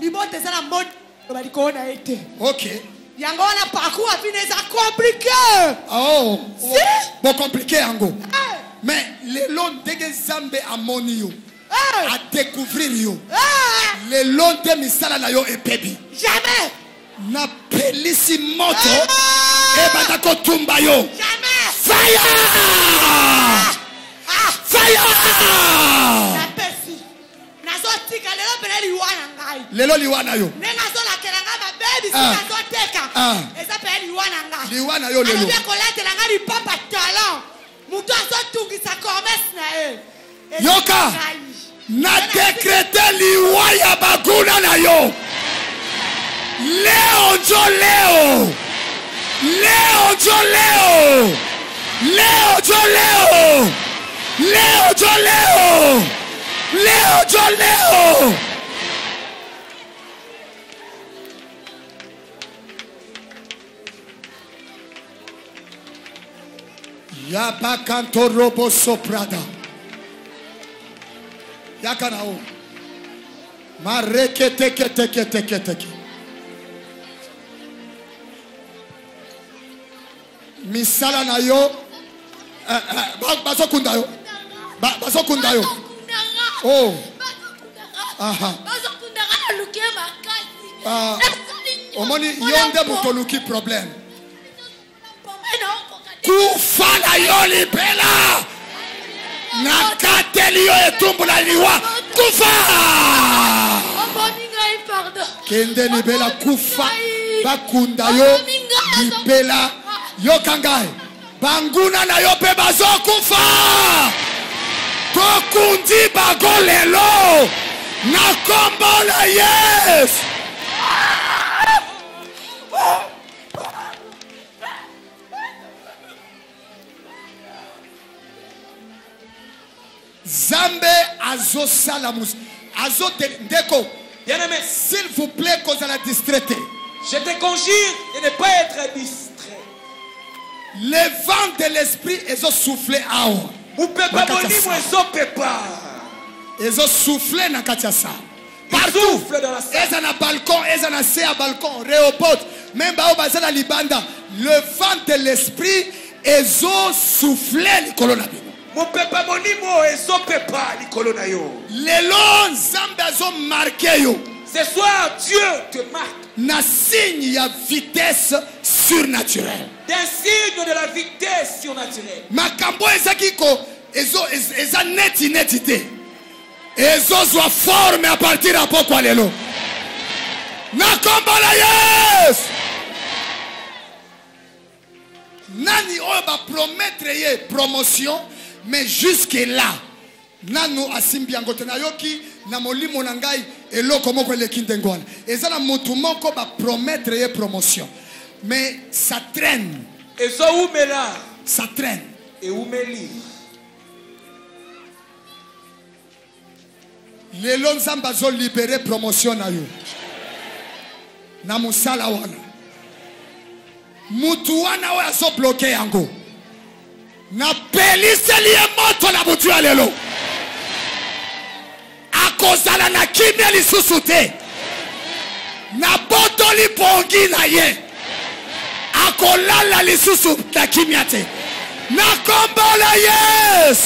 Ni bon t'es la mode. Bah du coup on a été. Ok. Yango la parcours a fini, c'est compliqué. Oh. Bon compliqué yango. Mais les longs dégâts zambe à monio. À découvrir yo. Les longs de misala na yo et baby. Jamais. Na pelisi moto. Et batako tumba yo. Jamais. Fire. Fire. Na pesi. Na zoti ka lelo bele liwana ngai. Lelo liwana yo. Ne na zola kelanga ba baby si na zoteka. Eza pe liwana ngai. Liwana yo lelo. Eza kolate la ngai papa talent. Muto azotungi sa commerce na e. Yoka na décrété liwa ya baguna na yo leo jo leo leo jo leo leo jo leo leo jo leo leo jo leo ya bakanto robo soprada Yakanao. Mareke teke teke teke teke. Misala na yo. Baso kunda yo. Baso kunda yo. Oh. Aha. Baso kunda na luki makasi. Ah. Omoni yonde mutoluki problem. Kufa na yo libela. Nakate liyo etumbu la liwa kufa. Obominga pardon. Kende ni bela kufa bakunda yo libela yo kangai banguna na yo pe bazo kufa. Kokundi bagolelo na kombo la yes. Zambe azo salamus azo deko. Bien aimé, s'il vous plaît, qu'on la distraite. Je te conjure de ne pas être distrait. Les vents de l'esprit azo soufflé ao. Ou pepa boni ou azo pepa. Azo soufflé na katiasa. Partout. Souffle dans la salle. Azo na balcon, azo na sea balcon, réopote. Même bao baza na libanda. Le vent de l'esprit azo soufflé ni kolonabino. Mon papa monimo ezo papa likolo na yo. Lelo nzambe azo marqué yo. Ce soir Dieu te marque. Na signe ya vitesse surnaturelle. D'un signe de la vitesse surnaturelle. Makambo ezaki ko ezo eza neti neti te. Ezo zwa forme à partir à pokwa lelo. Na kombola yes. Nani oyo ba promettre ye promotion. Mais jusque-là, nanu asimbiango tenayoki na molimo nangai eloko moko elekindengwana. Ezala mutu moko ba promettre ye promotion. Mais ça traîne. Ezo umela. Ça traîne. Et umeli. Lelo nzamba zo libérer promotion na yo. Na musala wana. Mutu wana wa zo bloquer yango. Na pelise liye moto la butu alelo. kozala na kimia lisusu te. Na botoli pongi na ye. Akolala lisusu na kimia te. Na kombola yes.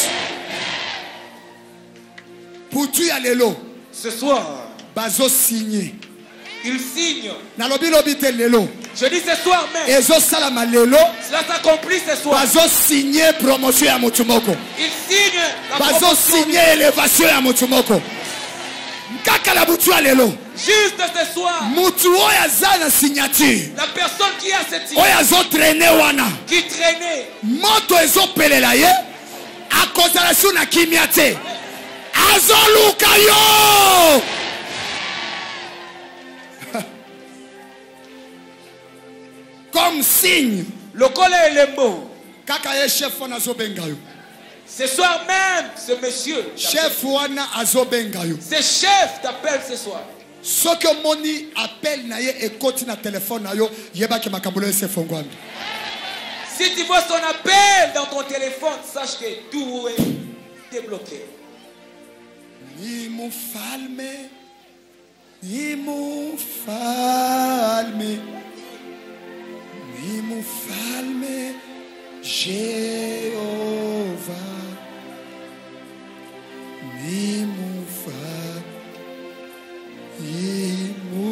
Poutu ya lelo. Ce soir. Bazo signé. Il signe. Je dis ce soir même. Cela s'accomplit ce soir. Il signe la promotion. Juste ce soir. La personne qui a cette signature. Qui traînait. Moto ezo pelela ye. A consolation na kimiate. Azoluka yo. Comme signe. Le collet et les mots. Ce soir même, ce monsieur. Chef Wana Azobengayo. Ce chef t'appelle ce soir. Ce que Moni appelle Naye et continue à téléphone Nayo, Yeba qui m'a caboulé ses fonguami. Si tu vois son appel dans ton téléphone, sache que tout est débloqué. Ni mon falme, ni mon falme. Il m'a falmé, Jéhovah. Il m'a falmé, il m'a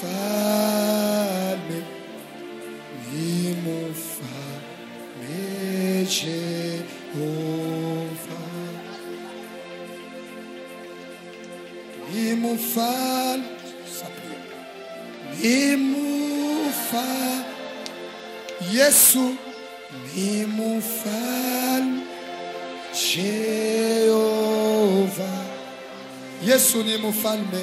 falmé, il m'a falmé, Jéhovah. Il m'a falmé, il m'a falmé. Yesu ni mufalme Jehovah. Yesu ni mufalme,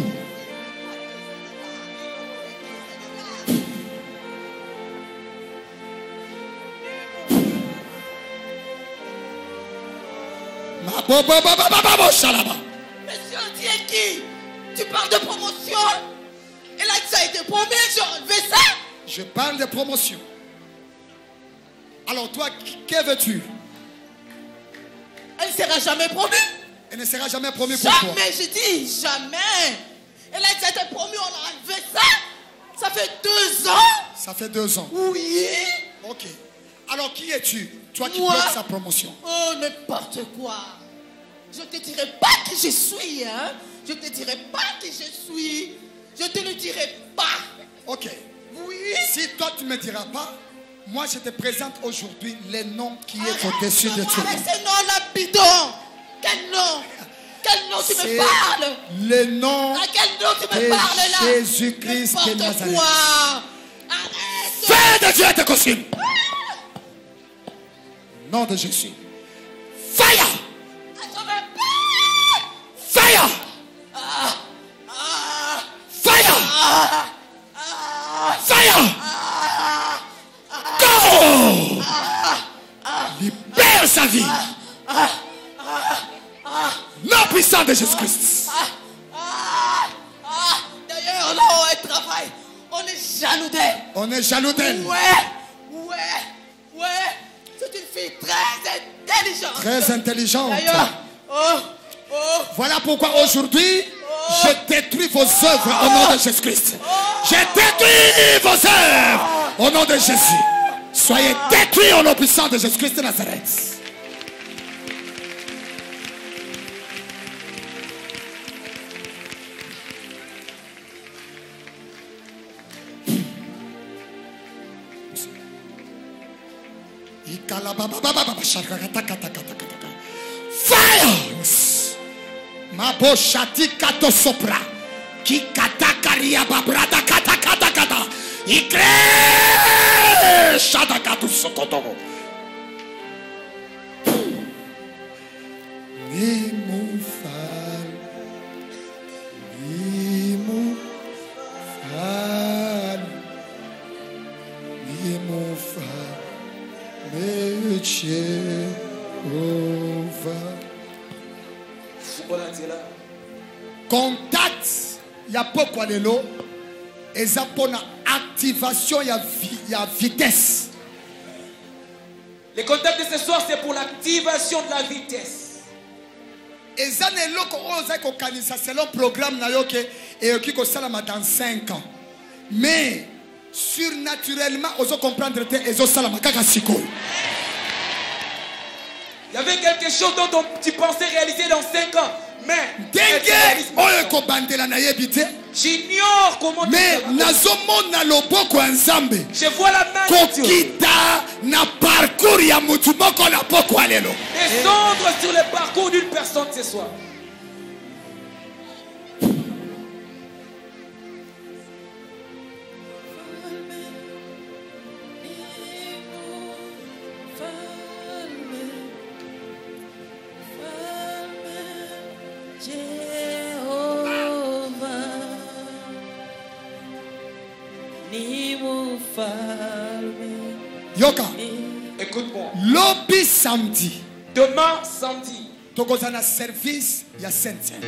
tu es qui? Tu parles de promotion? Et là, ça a été promis, j'ai enlevé ça? Je parle de promotion. Alors toi, que veux-tu? Elle ne sera jamais promue. Elle ne sera jamais promue pour toi. Jamais, je dis, jamais. Elle a été promue, on a enlevé ça. Ça fait deux ans. Ça fait deux ans. Oui. Ok. Alors qui es-tu? Toi qui bloques sa promotion. Oh, n'importe quoi. Je ne te dirai pas qui je suis, hein. Je ne te dirai pas qui je suis. Je ne te le dirai pas. Ok. Oui. Si toi tu ne me diras pas, moi je te présente aujourd'hui les noms qui est au-dessus de toi. Avec ces noms-là, bidon. Quel nom? Quel nom tu me parles? Le nom à quel nom tu me parles là? Jésus-Christ de Nazareth. Arrête! Fais de Dieu te consume. Ah! Nom de Jésus. Fire! Fire! Ah! Ah! Fire! Ah! Ah! Fire! Ah! Ah! Go! Ah! Ah! Libère sa vie. Ah! Ah! Nom puissant de Jésus-Christ. Ah, ah, ah. D'ailleurs, là où elle travaille, on est jaloux d'elle. On est jaloux d'elle. Ouais, ouais, ouais. C'est une fille très intelligente. Très intelligente. D'ailleurs, oh, oh. Voilà pourquoi aujourd'hui, oh, je détruis vos œuvres oh, au nom de Jésus-Christ. Oh, je détruis vos œuvres oh, au nom de Jésus. Oh, soyez oh, détruits au nom puissant de Jésus-Christ de Nazareth. Fires! Mabo shati kato sopra. Ki katakaria babrada katakata kata. Ikre shadakatu sokoto. Nemo fal. Nemo fal. Nemo fal. Me Jehovah. Contact, il y a pas quoi de l'eau. Et ça pour l'activation, il y a vitesse. Les contacts de ce soir, c'est pour l'activation de la vitesse. Et ça n'est l'eau qu'on organise, c'est le programme et qui est dans cinq ans. Mais surnaturellement, on peut comprendre que les gens. Il y avait quelque chose dont tu pensais réaliser dans cinq ans. Mais j'ignore comment tu fais. Mais je vois la main de Dieu descendre sur le parcours d'une personne ce soir. Yoka, écoute-moi. Lobby samedi. Demain samedi. Tokozana service ya Sainte-Seine.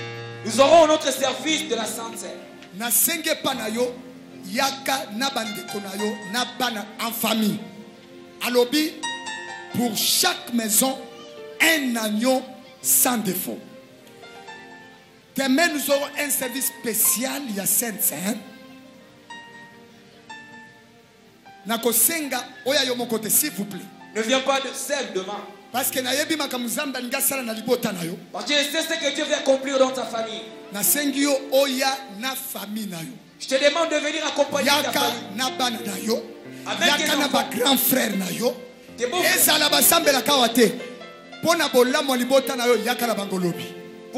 Nous aurons notre service de la Sainte-Seine. Na senge panayo yaka na bandeko nayo na bana en famille. À lobby pour chaque maison un agneau sans défaut. Demain nous aurons un service spécial ya Sainte-Seine. S'il vous plaît. Ne viens pas de celle demain. Parce que je sais ce que Dieu veut accomplir dans ta famille. Je te demande de venir accompagner ta famille. Avec tes grands frères. Tes beaux frères.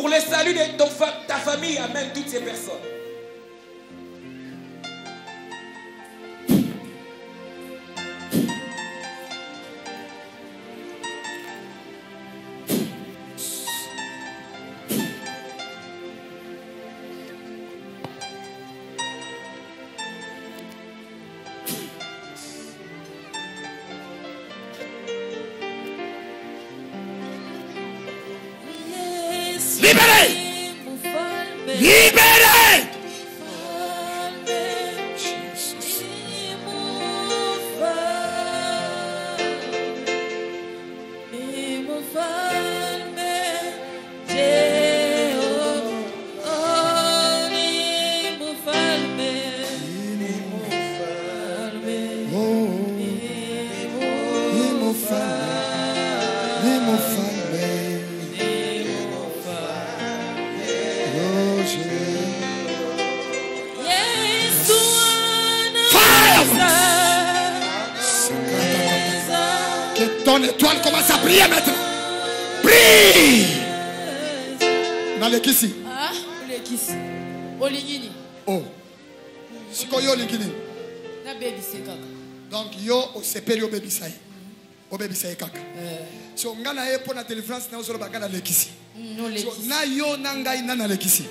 Pour le salut de ton, ta famille, amène toutes ces personnes. Libéré! Libéré! Ton étoile commence à briller maintenant. Brille. Dans le kissi. Ah, le kissi. Olingini. Oh. Sikoyo olingini. Na baby c'est kaka. Donc yo au supérieur baby sai. Au baby sai kaka. Si on gagne pour la délivrance na osolo bagala le kissi. Non le kissi. Na yo na ngai na na le kissi.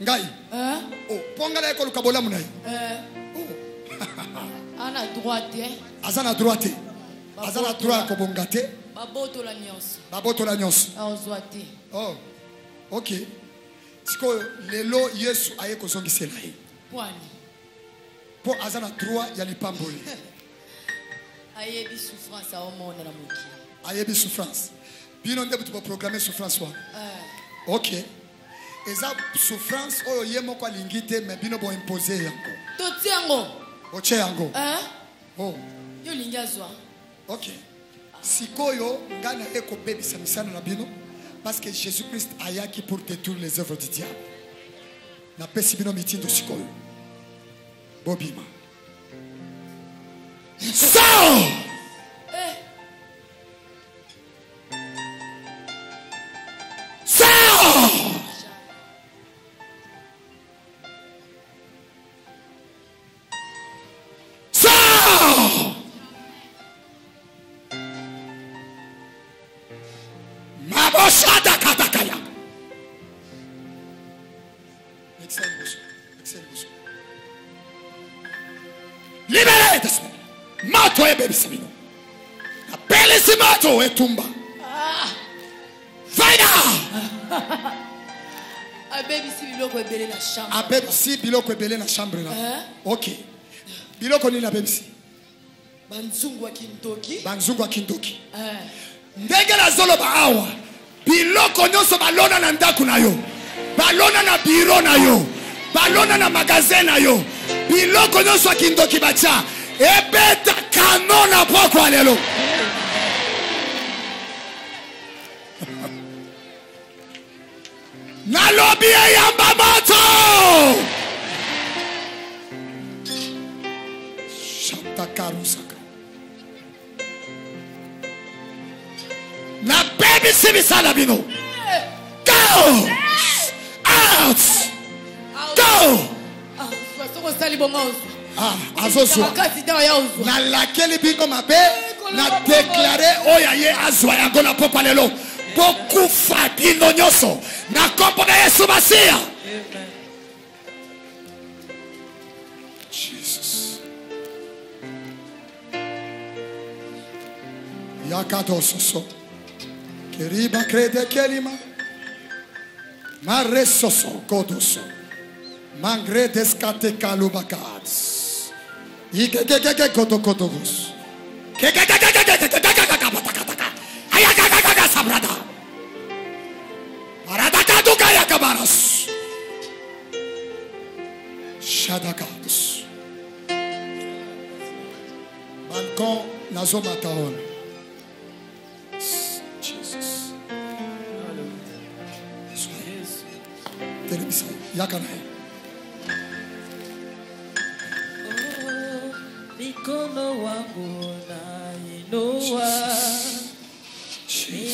Ngai. Hein? Oh, pongala ko lukabola munai. Euh. Oh. Ana droite. Azana droite. Azala droit ko bongate. Baboto la nyonso. Baboto la nyonso. Aozwate. Oh. OK. Siko lelo Yesu aye ko zongisela ye. Kwani. Po azala droit ya lipamboli. Aye bi souffrance a omona na muki. Aye bi souffrance. Bino ndebu tu programmer souffrance wa. Euh. OK. Eza souffrance oyo yemo kwa lingite mais bino bo imposer yango. Toti yango. Oche yango. Hein? Oh. Yo lingazwa. Ok. Sikoyo ngana eko baby samisana na bino parce que Jésus-Christ ayaki pour détruire les œuvres du diable. Na pesi bino mitindo sikoyo. Bobima. Sors! libérez this morning. Mato e baby Sabino. Apele si mato e tumba. Vaida. A baby si biloko e bele na chambre. A baby si biloko e bele na chambre la. Okay. Biloko ni la baby si. Banzungu akindoki. Banzungu akindoki. Ndege la zolo ba awa. Biloko nyoso balona na ndaku na yo. Balona na biro na yo. Balona na magasin na yo. Biloko nyoso akindoki bacha. Ebeta kanona poko alelo. Nalobi yamba moto. Shanta karusaka. Na baby sibisala bino. Go. Out. Go. Ah, azozwa. Na lakeli bingo mabe na déclarer oyaye azwa yango na popa lelo. Boku fa bino nyoso na kombo na Yesu basia. Jesus. Yakato soso. Keriba krede kelima. Mare soso kodoso. Mangre deskate kalubakats. Jesus. Nikono wangu na inuwa